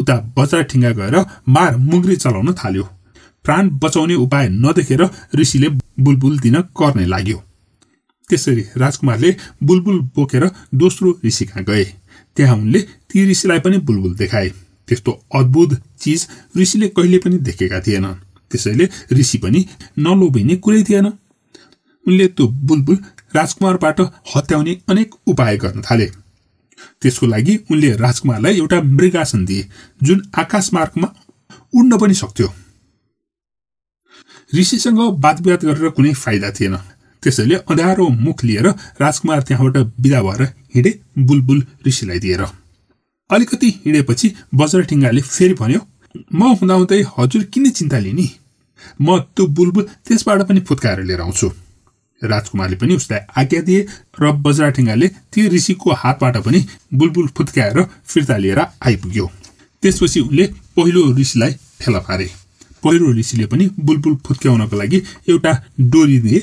उता बजारटिङ्गा गएर मार मुग्री चलाउन थाल्यो। प्राण बचाउने उपाय नदेखेर ऋषिले बुलबुल दिन कर्ने लाग्यो। त्यसरी राजकुमारले बुलबुल बोकेर दोस्रो ऋषि कहाँ गए। त्यहाँ उनले ती ऋषिलाई पनि बुलबुल देखाए। त्यस्तो अद्भुत चीज ऋषिले कहिले पनि देखेका थिएनन्। त्यसैले ऋषि पनि नलोभिने कुरै थिएन। उनले त्यो बुलबुल राजकुमारबाट हत्याउने अनेक उपाय गर्न थाले। त्यसको लागि उनले राजकुमारलाई एउटा मृगासन दिए जुन आकाशमार्गमा उड्न पनि सक्थ्यो। ऋषिसँग वादविवाद गरेर कुनै फाइदा थिएन। त्यसैले अँध्यारो मुख लिएर राजकुमार त्यहाँबाट बिदा भएर हिँडे, बुलबुल ऋषिलाई दिएर। अलिकति हिँडेपछि बज्रठिङ्गाले फेरि भन्यो, म हुँदाहुँदै हजुर किन चिन्ता लिने, म त्यो बुलबुल त्यसबाट पनि फुत्काएर लिएर आउँछु। राजकुमारले पनि उसलाई आज्ञा दिए र बज्रठिङ्गाले ती ऋषिको हातबाट पनि बुलबुल फुत्काएर फिर्ता लिएर आइपुग्यो। त्यसपछि उनले पहिलो ऋषिलाई फेला पारे। पहिलो ऋषिले पनि बुलबुल फुत्क्याउनको लागि एउटा डोरी दिए।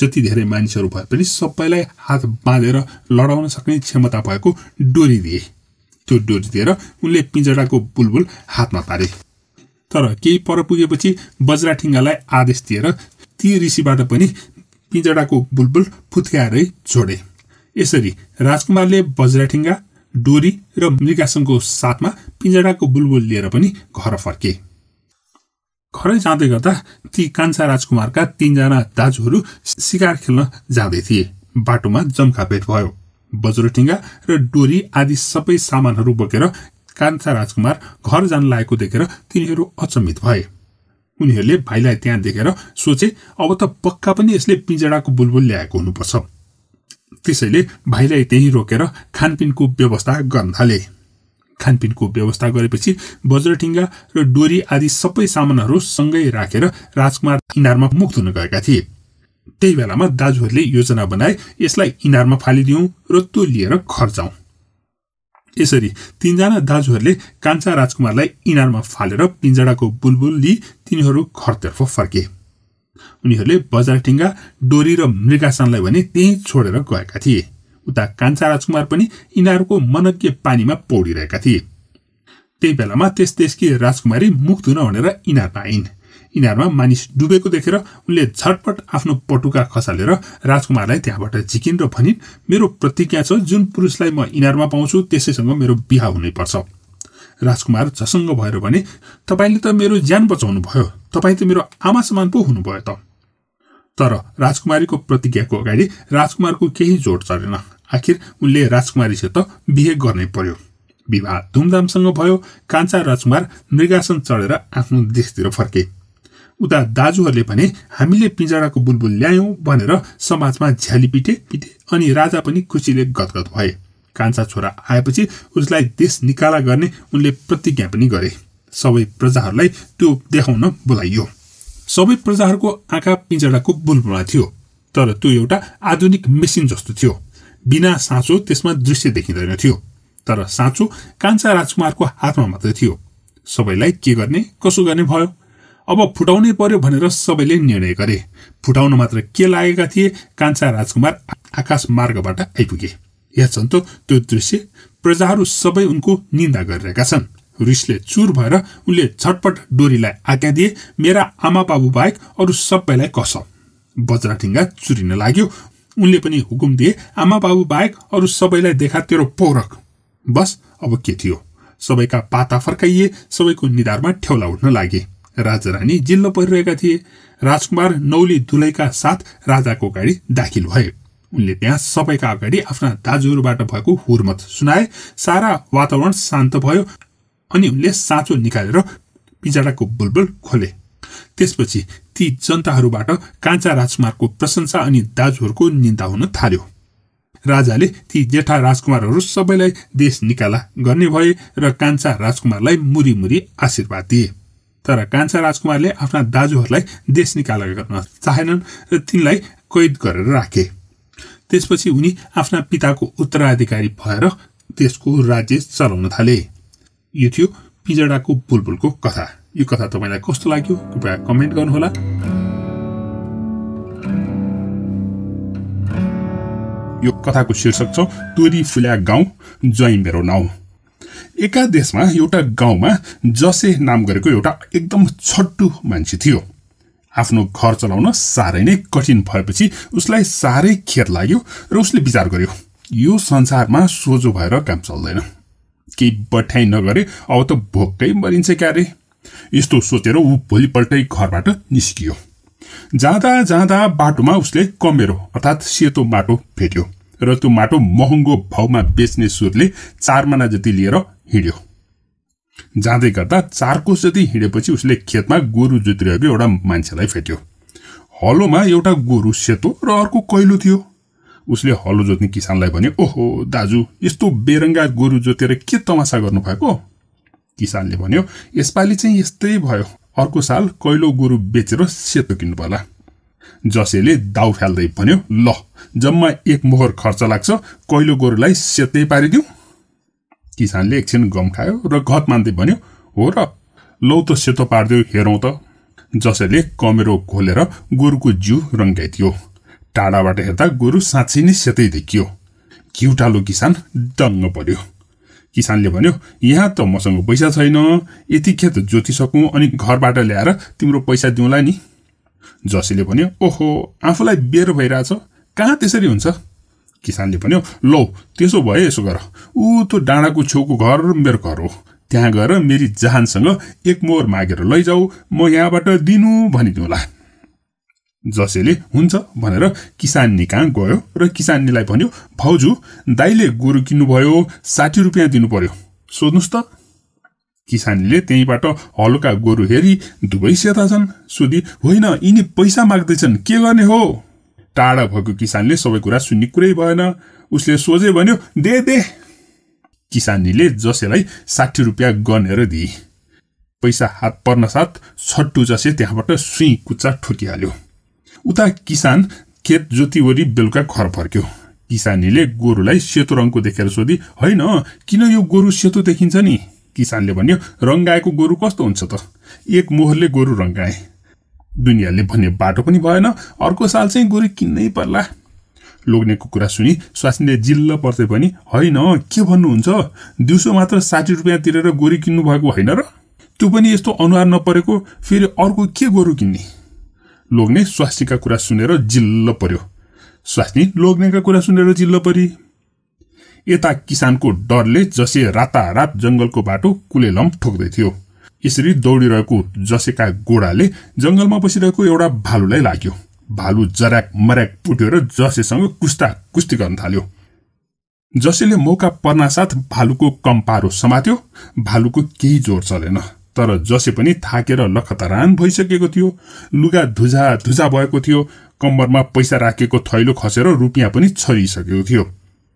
जति धेरै मानिसहरू भए पनि सबैलाई हात बाँधेर लडाउन सक्ने क्षमता भएको डोरी दिए। त्यो डोरी दिएर उनले पिंजडाको बुलबुल हातमा पारे। तर केही पर पुगेपछि बज्राठिङ्गालाई आदेश दिएर ती ऋषिबाट पनि पिंजडाको बुलबुल फुत्काएरै छोडे। यसरी राजकुमारले बज्राठिङ्गा, डोरी र मृगासनको साथमा पिंजडाको बुलबुल लिएर पनि घर फर्के। घरै जाँदै गर्दा ती कान्छा राजकुमारका तीनजना दाजुहरू शिकार खेल्न जाँदै थिए। बाटोमा जम्काभेट भयो। बज्रटिङ्गा र डोरी आदि सबै सामानहरू बोकेर कान्छा राजकुमार घर जान लागेको देखेर तिनीहरू अचम्मित भए। उनीहरूले भाइलाई त्यहाँ देखेर सोचे, अब त पक्का पनि यसले पिंजडाको बुलबुल ल्याएको हुनुपर्छ। त्यसैले भाइलाई त्यहीँ रोकेर खानपिनको व्यवस्था गर्न थाले। खानपिनको व्यवस्था गरेपछि बज्रटिङ्गा र डोरी आदि सबै सामानहरू सँगै राखेर राजकुमार इनारमा मुख धुन गएका थिए। त्यही बेलामा दाजुहरूले योजना बनाए, यसलाई इनारमा फालिदिउँ र त्यो लिएर घर जाउँ। यसरी तीनजना दाजुहरूले कान्छा राजकुमारलाई इनारमा फालेर पिंजडाको बुलबुल लिई तिनीहरू घरतर्फ फर्के। उनीहरूले बज्रटिङ्गा, डोरी र मृगासनलाई भने त्यहीँ छोडेर गएका थिए। उता कान्छा राजकुमार पनि यिनीहरूको मनज्ञ पानीमा पौडिरहेका थिए। त्यही बेलामा त्यस देशकी राजकुमारी मुख धुन भनेर यिनीहरूमा आइन्। यिनीहरुमा मानिस डुबेको देखेर उनले झटपट आफ्नो पटुका खसालेर राजकुमारलाई त्यहाँबाट झिकिन् र भनिन्, मेरो प्रतिज्ञा छ जुन पुरुषलाई म यिनीहरुमा पाउँछु त्यसैसँग मेरो बिहा हुनैपर्छ। राजकुमार झसङ्ग भएर भने, तपाईले त मेरो ज्यान बचाउनु भयो, तपाई त मेरो आमा समान पो हुनुभयो त। तर राजकुमारीको प्रतिज्ञाको अगाडि राजकुमारको केही जोड चलेन। आखिर उनले राजकुमारीसित बिहे गर्नै पर्यो। विवाह धूमधामसँग भयो। कान्छा राजकुमार मृगासन चढेर आफ्नो देशतिर फर्के। उता दाजुहरूले भने हामीले पिंजडाको बुलबुल ल्यायौं भनेर समाजमा झ्याली पिटे पिटे अनि राजा पनि खुसीले गदगद भए। कान्छा छोरा आएपछि उसलाई देश निकाला गर्ने उनले प्रतिज्ञा पनि गरे। सबै प्रजाहरूलाई त्यो देखाउन बोलाइयो। सबै प्रजाहरूको आँखा पिंजडाको बुलबुलमा थियो, तर त्यो एउटा आधुनिक मेसिन जस्तो थियो। बिना साँचो त्यसमा दृश्य देखिँदैन थियो, तर साँचो कान्छा राजकुमारको हातमा मात्र थियो। सबैलाई के गर्ने कसो गर्ने भयो, अब फुटाउनै पर्यो भनेर सबैले निर्णय गरे। फुटाउन मात्र के लागेका थिए, कान्छा राजकुमार आकाश मार्गबाट आइपुगे। हेर्छन् त त्यो दृश्य, प्रजाहरू सबै उनको निन्दा गरिरहेका छन्। रिसले चुर भएर उनले झटपट डोरीलाई आज्ञा दिए, मेरा आमा बाबु बाहेक अरू सबैलाई कस। बज्राठिङ्गा चुरिन लाग्यो। उनले पनि हुकुम दिए, आमा बाबु बाहेक अरू सबैलाई देखा तेरो पौरख। बस अब के थियो, सबैका पाता फर्काइए। सबैको निधारमा ठेउला उठ्न लागे। राजारानी जिल्लो परिरहेका थिए। राजकुमार नौली दुलैका साथ राजाको अगाडि दाखिल भए। उनले त्यहाँ सबैका अगाडि आफ्ना दाजुहरूबाट भएको हुर्मत सुनाए। सारा वातावरण शान्त भयो अनि उनले साँचो निकालेर पिंजडाको बुलबुल खोले। त्यसपछि ती जनताहरूबाट कान्छा राजकुमारको प्रशंसा अनि दाजुहरूको निन्दा हुन थाल्यो। राजाले ती जेठा राजकुमारहरू सबैलाई देश निकाला गर्ने भए र कान्छा राजकुमारलाई मुरी मुरी आशीर्वाद दिए। तर कान्छा राजकुमारले आफ्ना दाजुहरूलाई देश निकाला गर्न चाहेनन् र तिनलाई कैद गरेर राखे। त्यसपछि उनी आफ्ना पिताको उत्तराधिकारी भएर देशको राज्य चलाउन थाले। यो थियो पिंजडाको बुलबुलको कथा। यो कथा तपाईलाई कस्तो लाग्यो कृपया कमेन्ट गर्नुहोला। यो कथाको शीर्षक छ तोरी फुल्या गाउँ ज्वाई मेरो नाम। एका देशमा एउटा गाउँमा जसे नाम गरेको एउटा एकदम छट्टु मान्छे थियो। आफ्नो घर चलाउन साह्रै नै कठिन भएपछि उसलाई साह्रै खेद लाग्यो र उसले विचार गर्यो, यो संसारमा सोझो भएर काम चल्दैन। केही बठाइ नगरे अब त भोकै मरिन्छ क्यारे। यस्तो सोचेर ऊ भोलिपल्टै घरबाट निस्कियो। जाँदा जाँदा बाटोमा उसले कमेरो अर्थात् सेतो माटो भेट्यो र त्यो माटो महँगो भाउमा बेच्ने सुरले चार माना जति लिएर हिँड्यो। जाँदै गर्दा चारकोस जति हिँडेपछि उसले खेतमा गोरु जोतिरहेको एउटा मान्छेलाई भेट्यो। हलोमा एउटा गोरु सेतो र अर्को कैलो थियो। उसले हलो जोत्ने किसानलाई भन्यो, ओहो दाजु, यस्तो बेरङ्गा गोरु जोतेर के तमासा गर्नुभएको? किसानले भन्यो, यसपालि चाहिँ यस्तै भयो, अर्को साल कैलो गोरु बेचेर सेतो किन्नु पर्ला। जसेले दाउ फाल्दै भन्यो, ल जम्मा एक मोहर खर्च लाग्छ, कैलो गोरुलाई सेतै पारिदिउँ। किसानले एकछिन गम खायो र घत मान्दै भन्यो, हो र लौ त सेतो पारिदियो हेरौँ त। जसेले कमेरो खोलेर गोरुको जिउ रङ्गाइदियो। टाढाबाट हेर्दा गोरु साँच्चै नै सेतै देखियो। घिउटालो किसान दङ्ग पर्यो। किसानले भन्यो, यहाँ त मसँग पैसा छैन, यति खेत जोतिसकौँ अनि घरबाट ल्याएर तिम्रो पैसा दिउँला नि। जसेले भन्यो, ओहो आफूलाई बेर भइरहेछ, कहाँ त्यसरी हुन्छ। किसानले भन्यो, लौ त्यसो भए यसो गर, ऊ त्यो डाँडाको छेउको घर मेरो घर हो, त्यहाँ गएर मेरी जहानसँग एक मोहर मागेर लैजाऊ, म यहाँबाट दिनु भनिदिउँला। जसेले हुन्छ भनेर किसानी कहाँ गयो र किसानीलाई भन्यो, भाउजू दाइले गोरु किन्नुभयो, साठी रुपियाँ दिनु पर्यो, सोध्नुहोस् त। किसानीले त्यहीँबाट हलोका गोरु हेरी दुवै सेता छन् सोधी, होइन यिनी पैसा माग्दैछन्, के गर्ने हो। टाढा भएको किसानले सबै कुरा सुन्ने कुरै भएन। उसले सोझै भन्यो, दे दे। किसानीले जसेलाई साठी रुपियाँ गनेर दिए। पैसा हात पर्न साथ छट्टु जसे त्यहाँबाट सुई कुच्चा ठोकिहाल्यो। उता किसान खेत जोतिवरी बेलुका घर फर्क्यो। किसानीले गोरुलाई सेतो रङको देखेर सोधी, होइन किन यो गोरु सेतो देखिन्छ नि। किसानले भन्यो, रङ्गाएको गोरु कस्तो हुन्छ त, एक मोहरले गोरु रङ्गाए, दुनियाँले भन्ने बाटो पनि भएन, अर्को साल चाहिँ गोरु किन्नै पर्ला। लोग्नेको कुरा सुनि स्वास्नीले जिल्ल पर्दै पनि, होइन के भन्नुहुन्छ, दिउँसो मात्र साठी रुपियाँ तिरेर गोरु किन्नु भएको होइन र, त्यो पनि यस्तो अनुहार नपरेको फेरि अर्को के गोरु किन्ने। लोग्ने स्वास्नीका कुरा सुनेर जिल्ल पर्यो। स्वास्नी लोग्नेका कुरा सुनेर जिल्ल परी। यता किसानको डरले जसे रातारात जंगलको बाटो कुलेलम ठोक्दै थियो। यसरी दौडिरहेको जसेका गोडाले जंगलमा बसिरहेको एउटा भालुलाई लाग्यो। भालु जराक मराक पुट्यो र जसेसँग कुस्ता कुस्ती गर्न थाल्यो। जसेले मौका पर्नासाथ भालुको कम्पारो समात्यो। भालुको केही जोर चलेन, तर जसे पनि थाकेर लखतरान भइसकेको थियो। लुगा धुजा धुजा भएको थियो। कम्बरमा पैसा राखेको थैलो खसेर रुपियाँ पनि छरिसकेको थियो।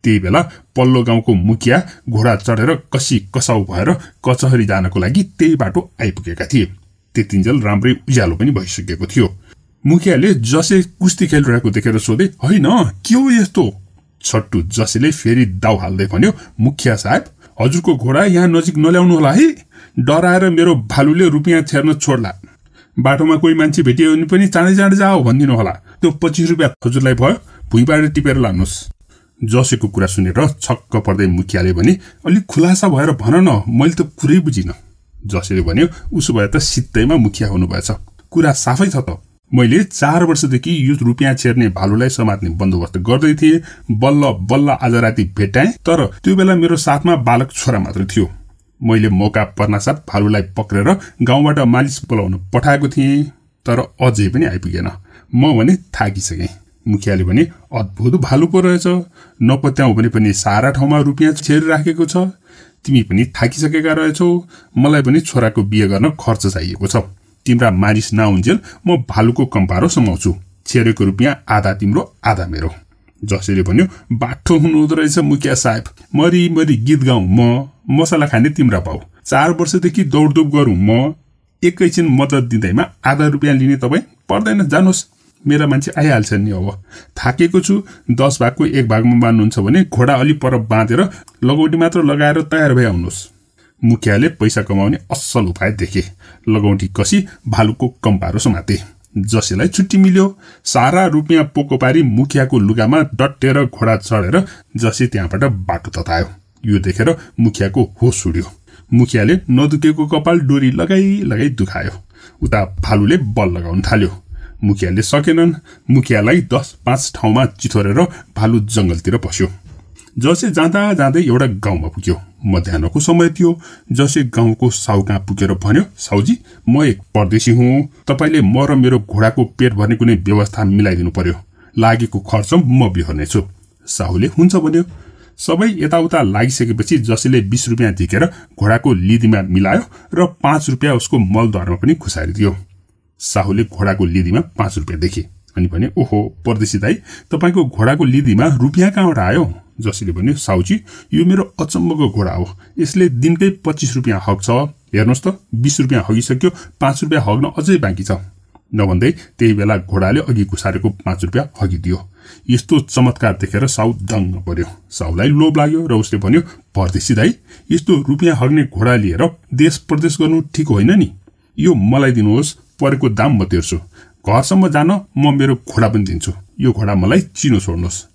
त्यही बेला पल्लो गाउँको मुखिया घोडा चढेर कसी कसाउ भएर कचहरी जानको लागि त्यही बाटो आइपुगेका थिए। त्यतिन्जेल राम्रै उज्यालो पनि भइसकेको थियो। मुखियाले जसे कुस्ती खेलिरहेको देखेर सोधे, होइन के हो यस्तो? छट्टु जसेले फेरि दाउ हाल्दै भन्यो, मुखिया साहेब हजुरको घोडा यहाँ नजिक नल्याउनु होला है। डराएर मेरो भालुले रुपियाँ छेर्न छोड्ला। बाटोमा कोही मान्छे भेटियो भने पनि चाँडै चाँडै जाओ भनिदिनु होला। त्यो पच्चिस रुपियाँ हजुरलाई भयो, भुइँबाट टिपेर लानुहोस्। जसेको कुरा सुनेर छक्क पर्दै मुखियाले भने, अलिक खुलासा भएर भन न, मैले त कुरै बुझिनँ। जसेले भन्यो, उसो भए त सित्तैमा मुखिया हुनुभएछ। कुरा साफै छ त। मैले चार वर्षदेखि यो रुपियाँ छेर्ने भालुलाई समात्ने बन्दोबस्त गर्दै थिएँ। बल्ल बल्ल आज राति भेटाएँ, तर त्यो बेला मेरो साथमा बालक छोरा मात्र थियो। मैले मौका पर्नासाथ भालुलाई पक्रेर गाउँबाट मालिस बोलाउन पठाएको थिएँ, तर अझै पनि आइपुगेन। म भने थाकिसकेँ। मुखियाले भने, अद्भुत भालु पो रहेछ। नपत्याउँ भने पनि सारा ठाउँमा रुपियाँ छेरिराखेको छ। तिमी पनि थाकिसकेका रहेछौ। मलाई पनि छोराको बिहे गर्न खर्च चाहिएको छ। तिम्रा मानिस नहुन्जेल म भालुको कम्पारो समाउँछु। छेरेको रुपियाँ आधा तिम्रो आधा मेरो। जसले भन्यो, बाठो हुनुहुँदो रहेछ मुखिया साहेब। मरी मरी गीत गाउँ म, मसला खाने तिम्रा पाऊ। चार वर्षदेखि दौडधुप गरौँ म। एकैछिन मद्दत दिँदैमा आधा रुपियाँ लिने तपाईँ? पर्दैन, जानुहोस्, मेरा मान्छे आइहाल्छन् नि। अब थाकेको छु। दस भागको एक भागमा बाँध्नुहुन्छ भने घोडा अलि पर बाँधेर लगौटी मात्र लगाएर तयार भए आउनुहोस्। मुखियाले पैसा कमाउने असल उपाय देखे। लगौटी कसी भालुको कम्पारो समाते। जसेलाई छुट्टी मिल्यो। सारा रुपियाँ पोको पारी मुखियाको लुगामा डटेर घोडा चढेर जसे त्यहाँबाट बाटो ततायो। यो देखेर मुखियाको होस उड्यो। मुखियाले नदुकेको कपाल डोरी लगाई लगाई दुखायो। उता भालुले बल लगाउन थाल्यो। मुखियाले सकेनन्। मुखियालाई दस पाँच ठाउँमा चिथोरेर भालु जङ्गलतिर पस्यो। जसे जाँदा जाँदै एउटा गाउँमा पुग्यो। मध्याह्नको समय थियो। जसे गाउँको साउका पुगेर भन्यो, साउजी म एक परदेशी हुँ। तपाईँले म र मेरो घोडाको पेट भर्ने कुनै व्यवस्था मिलाइदिनु पर्यो। लागेको खर्च म बिहोर्नेछु। साहुले हुन्छ भन्यो। सबै यताउता लागिसकेपछि जसेले बीस रुपियाँ दिएर घोडाको लिदीमा मिलायो र पाँच रुपियाँ उसको मलद्वारमा पनि खुसारिदियो। साहुले घोडाको लिदीमा पाँच रुपियाँ देखे अनि भने, ओहो परदेशी दाई, तपाईँको घोडाको लिदीमा रुपियाँ कहाँबाट आयो? जसले भन्यो, साउजी यो मेरो अचम्मको घोडा हो। यसले दिनकै पच्चिस रुपियाँ हक छ। हेर्नुहोस् त, बीस रुपियाँ हगिसक्यो, पाँच रुपियाँ हग्न अझै बाँकी छ। नभन्दै त्यही बेला घोडाले अघि घुसारेको पाँच रुपियाँ हगिदियो। यस्तो चमत्कार देखेर साउ दङ्ग पर्यो। साउलाई लोभ लाग्यो र उसले भन्यो, परदेशी दाई, यस्तो रुपियाँ हग्ने घोडा लिएर देश प्रदेश गर्नु ठिक होइन नि। यो मलाई दिनुहोस्, परेको दाम म तिर्छु। घरसम्म जान म मेरो घोडा पनि दिन्छु। यो घोडा मलाई चिनो छोड्नुहोस्।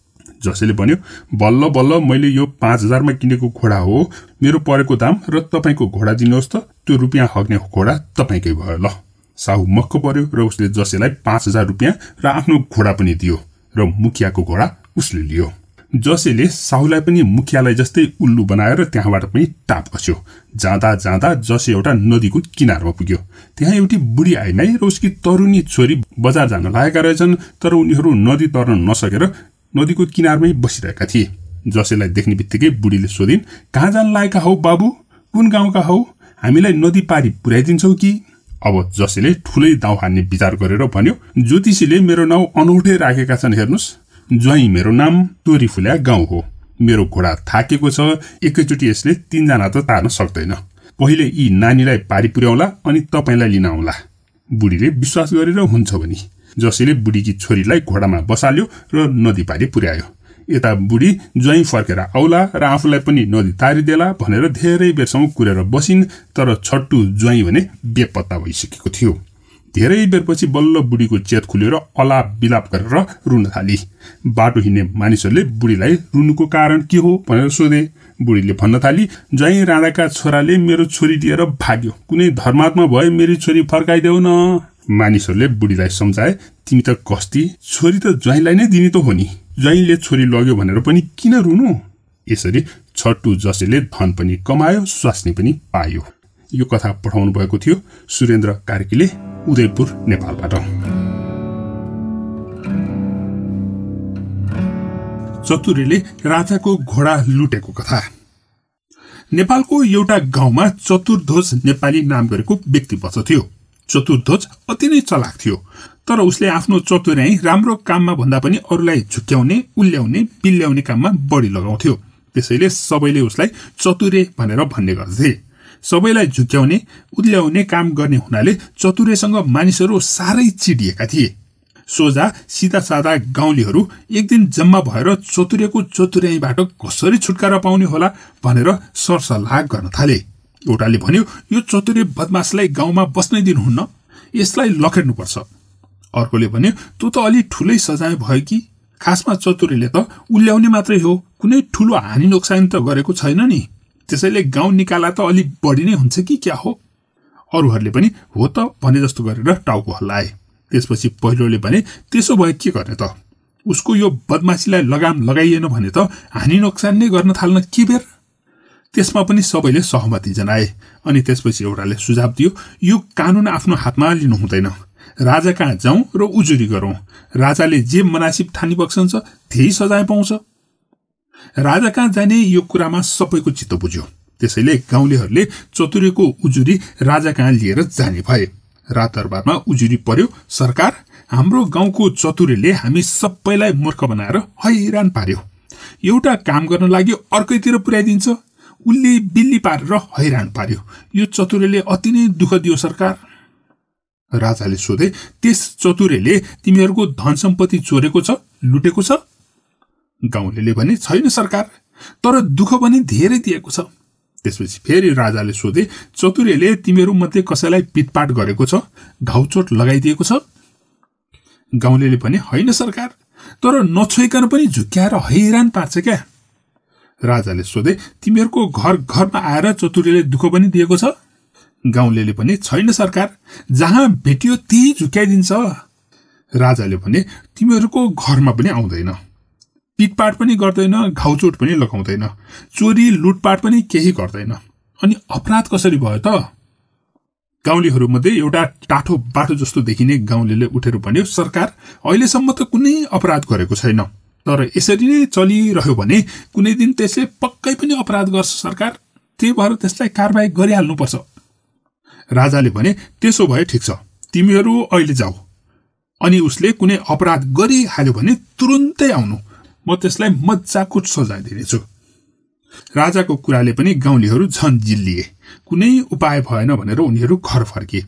जसले भन्यो, बल्ल बल्ल मैले यो पाँच हजारमा किनेको घोडा हो। मेरो परेको दाम र तपाईँको घोडा दिनुहोस् त। त्यो रुपियाँ हग्ने घोडा तपाईँकै भयो। ल। साहु मक्क पर्यो र उसले जसेलाई पाँच हजार रुपियाँ र आफ्नो घोडा पनि दियो र मुखियाको घोडा उसले लियो। जसेले साहुलाई पनि मुखियालाई जस्तै उल्लु बनाएर त्यहाँबाट पनि टाप कस्यो। जाँदा जाँदा जसे एउटा नदीको किनारमा पुग्यो। त्यहाँ एउटी बुढी आइनाई र उसकी तरुनी छोरी बजार जान लागेका रहेछन्, तर उनीहरू नदी तर्न नसकेर नदीको किनारमै बसिरहेका थिए। जसेलाई देख्ने बित्तिकै बुढीले सोधिन्, कहाँ जान लागेका हौ बाबु? कुन गाउँका हौ? हामीलाई नदी पारी पुर्याइदिन्छौ कि? अब जसेले ठुलै दाउ हान्ने विचार गरेर भन्यो, ज्योतिषीले मेरो नाउँ अनौठै राखेका छन्। हेर्नुहोस्, ज्वाई मेरो नाम, तोरी फुल्या गाउँ हो। मेरो घोडा थाकेको छ। एकैचोटि यसले तीनजना त तार्न सक्दैन। पहिले यी नानीलाई पारी पुर्याउला, अनि तपाईँलाई लिन आउँला। बुढीले विश्वास गरेर हुन्छ भने जसेले बुढीकी छोरीलाई घोडामा बसाल्यो र नदी पारी पुर्यायो। यता बुढी ज्वाइँ फर्केर आउला र आफूलाई पनि नदी तारिदेला भनेर धेरै बेरसम्म कुरेर बसिन्, तर छट्टु ज्वाइँ भने बेपत्ता भइसकेको थियो। धेरै बेरपछि बल्ल बुढीको चेत खुलेर अलाप बिलाप गरेर रुन थाली। बाटो हिँड्ने मानिसहरूले बुढीलाई रुनुको कारण के हो भनेर सोधे। बुढीले भन्न थाली, जय राधाका छोराले मेरो छोरी दिएर भाग्यो, कुनै धर्मात्मा भए मेरो छोरी फर्काइदेऊ न। मानिसहरूले बुढीलाई सम्झाए, तिमी त कस्ती, छोरी त ज्वाइँलाई नै दिने त हो नि, ज्वाइँले छोरी लग्यो भनेर पनि किन रुनु। यसरी छट्टु जसेले धन पनि कमायो, स्वास्नी पनि पायो। यो कथा पठाउनु भएको थियो सुरेन्द्र कार्कीले, उदयपुर नेपालबाट। चतुरीले राजाको घोडा लुटेको कथा। नेपालको एउटा गाउँमा चतुरध्वज नेपाली नाम गरेको व्यक्ति बस्थ्यो। चतुरध्वज अति नै चलाक थियो, तर उसले आफ्नो चतुर्याई राम्रो काममा भन्दा पनि अरूलाई झुक्क्याउने, उल्याउने, बिल्याउने काममा बढी लगाउँथ्यो। त्यसैले सबैले उसलाई चतुरे भनेर भन्ने गर्थे। सबैलाई झुक्क्याउने, उल्याउने काम गर्ने हुनाले चतुरेसँग मानिसहरू सारै चिडिएका थिए। सोझा सिधा साधा गाउँलेहरू एक दिन जम्मा भएर चतुरेको चतुर्याईबाट कसरी छुटकारा पाउने होला भनेर सरसल्लाह गर्न थाले। एउटाले भन्यो, यो चतुरे बदमाशलाई गाउँमा बस्नै दिनुहुन्न, यसलाई लखेट्नुपर्छ। अर्कोले भन्यो, त्यो त अलि ठुलै सजाय भयो कि, खासमा चतुरेले त उल्याउने मात्रै हो, कुनै ठुलो हानि नोक्सान त गरेको छैन नि, त्यसैले गाउँ निकाला त अलि बढी नै हुन्छ कि क्या हो। अरूहरूले पनि हो त भने जस्तो गरेर टाउको हल्लाए। त्यसपछि पहिलोले भने, त्यसो भए के गर्ने त, उसको यो बदमाशीलाई लगाम लगाइएन भने त हानि नोक्सान नै गर्न थाल्न के बेर। त्यसमा पनि सबैले सहमति जनाए। अनि त्यसपछि एउटाले सुझाव दियो, यो कानुन आफ्नो हातमा लिनु हुँदैन, राजा कहाँ जाउँ र उजुरी गरौँ, राजाले जे मनासिब ठानी बक्सन्छ त्यही सजाय पाउँछ। राजा कहाँ जाने यो कुरामा सबैको चित्त बुझ्यो। त्यसैले गाउँलेहरूले चतुरेको उजुरी राजा कहाँ लिएर जाने भए। रातदरबारमा उजुरी पर्यो, सरकार, हाम्रो गाउँको चतुरेले हामी सबैलाई मूर्ख बनाएर हैरान पार्यो, एउटा काम गर्न लागि अर्कैतिर पुर्याइदिन्छ, उल्ली बिल्ली पारेर हैरान पार्यो, यो चतुरेले अति नै दुःख दियो सरकार। राजाले सोधे, त्यस चतुरेले तिमीहरूको धन सम्पत्ति चोरेको छ, लुटेको छ? गाउँलेले भने, छैन सरकार, तर दुःख पनि धेरै दिएको छ। त्यसपछि फेरि राजाले सोधे, चतुरेले तिमीहरू मध्ये कसैलाई पिटपाट गरेको छ, घाउचोट लगाइदिएको छ? गाउँलेले भने, होइन सरकार, तर नछोइकन पनि झुक्क्याएर हैरान पार्छ क्या। राजाले सोधे, तिमीहरूको घर घरमा आएर चतुरेले दुःख पनि दिएको छ? गाउँलेले भने, छैन सरकार, जहाँ भेटियो त्यही झुक्क्याइदिन्छ। राजाले भने, तिमीहरूको घरमा पनि आउँदैन, पिटपाट पनि गर्दैन, घाउचोट पनि लगाउँदैन, चोरी लुटपाट पनि केही गर्दैन, अनि अपराध कसरी भयो त? गाउँलेहरूमध्ये एउटा टाठो बाटो जस्तो देखिने गाउँलेले उठेर भन्यो, सरकार, अहिलेसम्म त कुनै अपराध गरेको छैन, तर यसरी नै चलिरह्यो भने कुनै दिन त्यसले पक्कै पनि अपराध गर्छ सरकार, त्यही भएर त्यसलाई कारबाही गरिहाल्नुपर्छ। राजाले भने, त्यसो भए ठिक छ, तिमीहरू अहिले जाऊ, अनि उसले कुनै अपराध गरिहाल्यो भने तुरुन्तै आउनु, म त्यसलाई मजाको सजाय दिनेछु। राजाको कुराले पनि गाउँलेहरू झन जिल्लिए, कुनै उपाय भएन भनेर उनीहरू घर फर्के।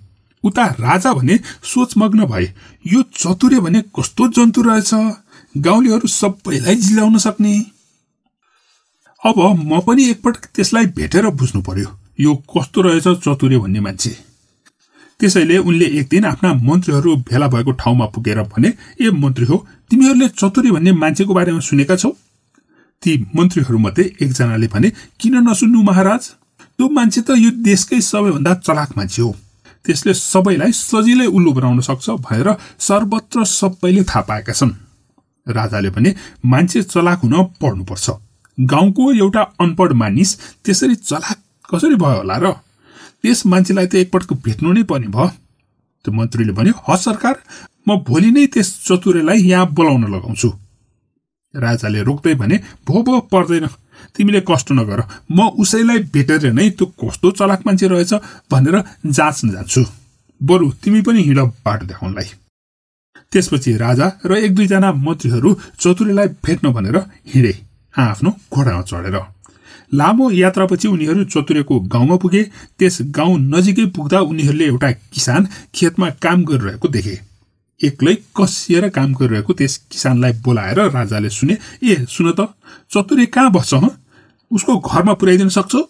उता राजा भने सोचमग्न भए, यो चतुरे भने कस्तो जन्तु रहेछ, गाउँलेहरू सबैलाई जिल्लाउन सक्ने। अब म पनि एकपटक त्यसलाई भेटेर बुझ्नु पर्यो, यो कस्तो रहेछ चतुरे भन्ने मान्छे। त्यसैले उनले एक दिन आफ्ना मन्त्रीहरू भेला भएको ठाउँमा पुगेर भने, ए मन्त्री हो, तिमीहरूले चतुरे भन्ने मान्छेको बारेमा सुनेका छौ? ती मन्त्रीहरूमध्ये एकजनाले भने, किन नसुन्नु महाराज, त्यो मान्छे त यो देशकै सबैभन्दा चलाक मान्छे हो, त्यसले सबैलाई सजिलै उल्लु बनाउन सक्छ भनेर सर्वत्र सबैले थाहा पाएका छन्। राजाले भने, मान्छे चलाक हुन पढ्नुपर्छ, गाउँको एउटा अनपढ मानिस त्यसरी चलाक कसरी भयो होला र, त्यस मान्छेलाई त एकपटक भेट्नु नै पर्ने भयो। त्यो मन्त्रीले भन्यो, ह सरकार, म भोलि नै त्यस चतुरेलाई यहाँ बोलाउन लगाउँछु। राजाले रोक्दै भने, भो भो पर्दैन, तिमीले कष्ट नगर, म उसैलाई भेटेर नै त्यो कस्तो चलाक मान्छे रहेछ भनेर जाँच्न जान्छु, बरु तिमी पनि हिँड बाटो देखाउनलाई। त्यसपछि राजा र एक दुईजना मन्त्रीहरू चतुरेलाई भेट्न भनेर हिँडे, आआफ्नो घोडामा चढेर। लामो यात्रापछि उनीहरू चतुरेको गाउँमा पुगे। त्यस गाउँ नजिकै पुग्दा उनीहरूले एउटा किसान खेतमा काम गरिरहेको देखे। एक्लै कसिएर काम गरिरहेको त्यस किसानलाई बोलाएर राजाले सुने, ए सुन त, चतुरे कहाँ बस्छ, उसको घरमा पुर्याइदिन सक्छौ?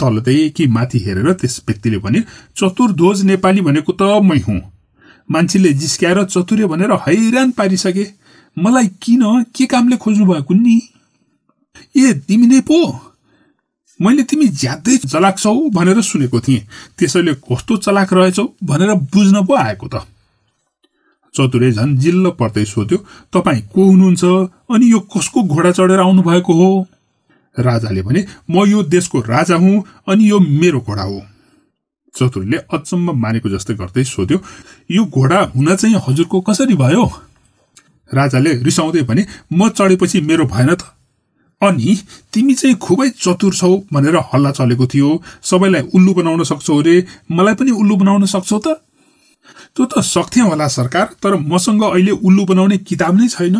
तलदै कि माथि हेरेर त्यस व्यक्तिले भने चतुरध्वज नेपाली भनेको त मै हुँ। मान्छेले जिस्क्याएर चतुरे भनेर हैरान पारिसके। मलाई किन के कामले खोज्नु भएको नि? ए तिमी नै पो, मैले तिमी ज्यादै चलाक छौ भनेर सुनेको थिएँ, त्यसैले कस्तो चलाक रहेछौ भनेर बुझ्न पो आएको त। चतुरे झन् जिल्ल पर्दै सोध्यो, तपाई को हुनुहुन्छ अनि यो कसको घोडा चढेर आउनु भएको हो? राजाले भने म यो देशको राजा हुँ अनि यो मेरो घोडा हो। चतुरले अचम्म मानेको जस्तै गर्दै सोध्यो, यो घोडा हुन चाहिँ हजुरको कसरी भयो? राजाले रिसाउँदै भने म चढेपछि मेरो भएन त, अनि तिमी चाहिँ खुबै चतुर छौ भनेर हल्ला चलेको थियो। सबैलाई उल्लु बनाउन सक्छौ रे, मलाई पनि उल्लु बनाउन सक्छौ त? त्यो त सक्थ्यौ होला सरकार, तर मसँग अहिले उल्लु बनाउने किताब नै छैन।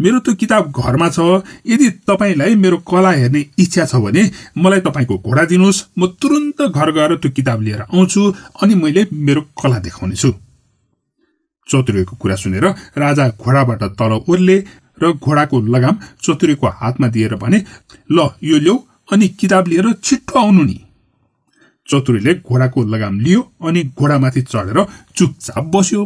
मेरो त किताब घरमा छ। यदि तपाईलाई मेरो कला हेर्ने इच्छा छ भने मलाई तपाईको घोडा दिनुस्, म तुरुन्त घर गएर त्यो किताब लिएर आउँछु अनि मैले मेरो कला देखाउने छु। चतुरेको कुरा सुनेर राजा घोडाबाट तल ओर्ले र घोडाको लगाम चतुरेको हातमा दिएर भने ल यो ल्याऊ अनि किताब लिएर छिट्टो आउनु नि। चतुरेले घोडाको लगाम लियो अनि घोडामाथि चढेर चुपचाप बस्यो।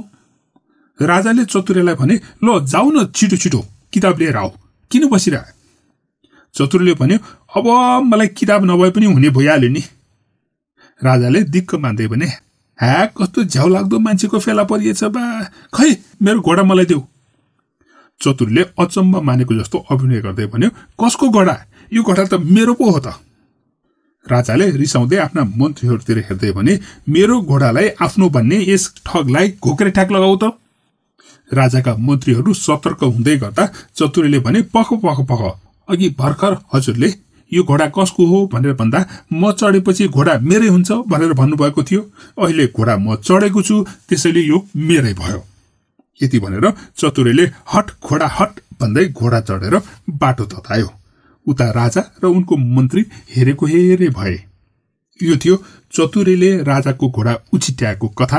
राजाले चतुरेलाई भने ल जाऊ न छिटो छिटो किताब लिएर आऊ, किन बसिरहा? चतुरले भन्यो अब मलाई किताब नभए पनि हुने भइहाल्यो नि। राजाले दिक्क मान्दै भने हा कस्तो झ्याउ लाग्दो मान्छेको फेला परिएछ बा, खै मेरो घोडा मलाई देऊ। चतुरले अचम्म मानेको जस्तो अभिनय गर्दै भन्यो कसको घोडा? यो घोडा त मेरो पो हो त। राजाले रिसाउँदै आफ्ना मन्त्रीहरूतिर हेर्दै भने मेरो घोडालाई आफ्नो भन्ने यस ठगलाई घोक्रे ठ्याक लगाऊ त। राजाका मन्त्रीहरू सतर्क हुँदै गर्दा चतुरेले भने पख पख पख अघि भर्खर हजुरले यो घोडा कसको हो भनेर भन्दा म चढेपछि घोडा मेरै हुन्छ भनेर भन्नुभएको थियो, अहिले घोडा म चढेको छु त्यसैले यो मेरै भयो। यति भनेर चतुरेले हट घोडा हट भन्दै घोडा चढेर बाटो ततायो। उता राजा र उनको मन्त्री हेरेको हेरे भए। यो थियो चतुरेले राजाको घोडा उछिट्याएको कथा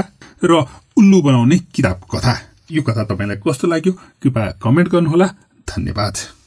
र उल्लु बनाउने किताबको कथा। यो कथा तपाईलाई कस्तो लाग्यो कृपया कमेन्ट गर्नुहोला। धन्यवाद।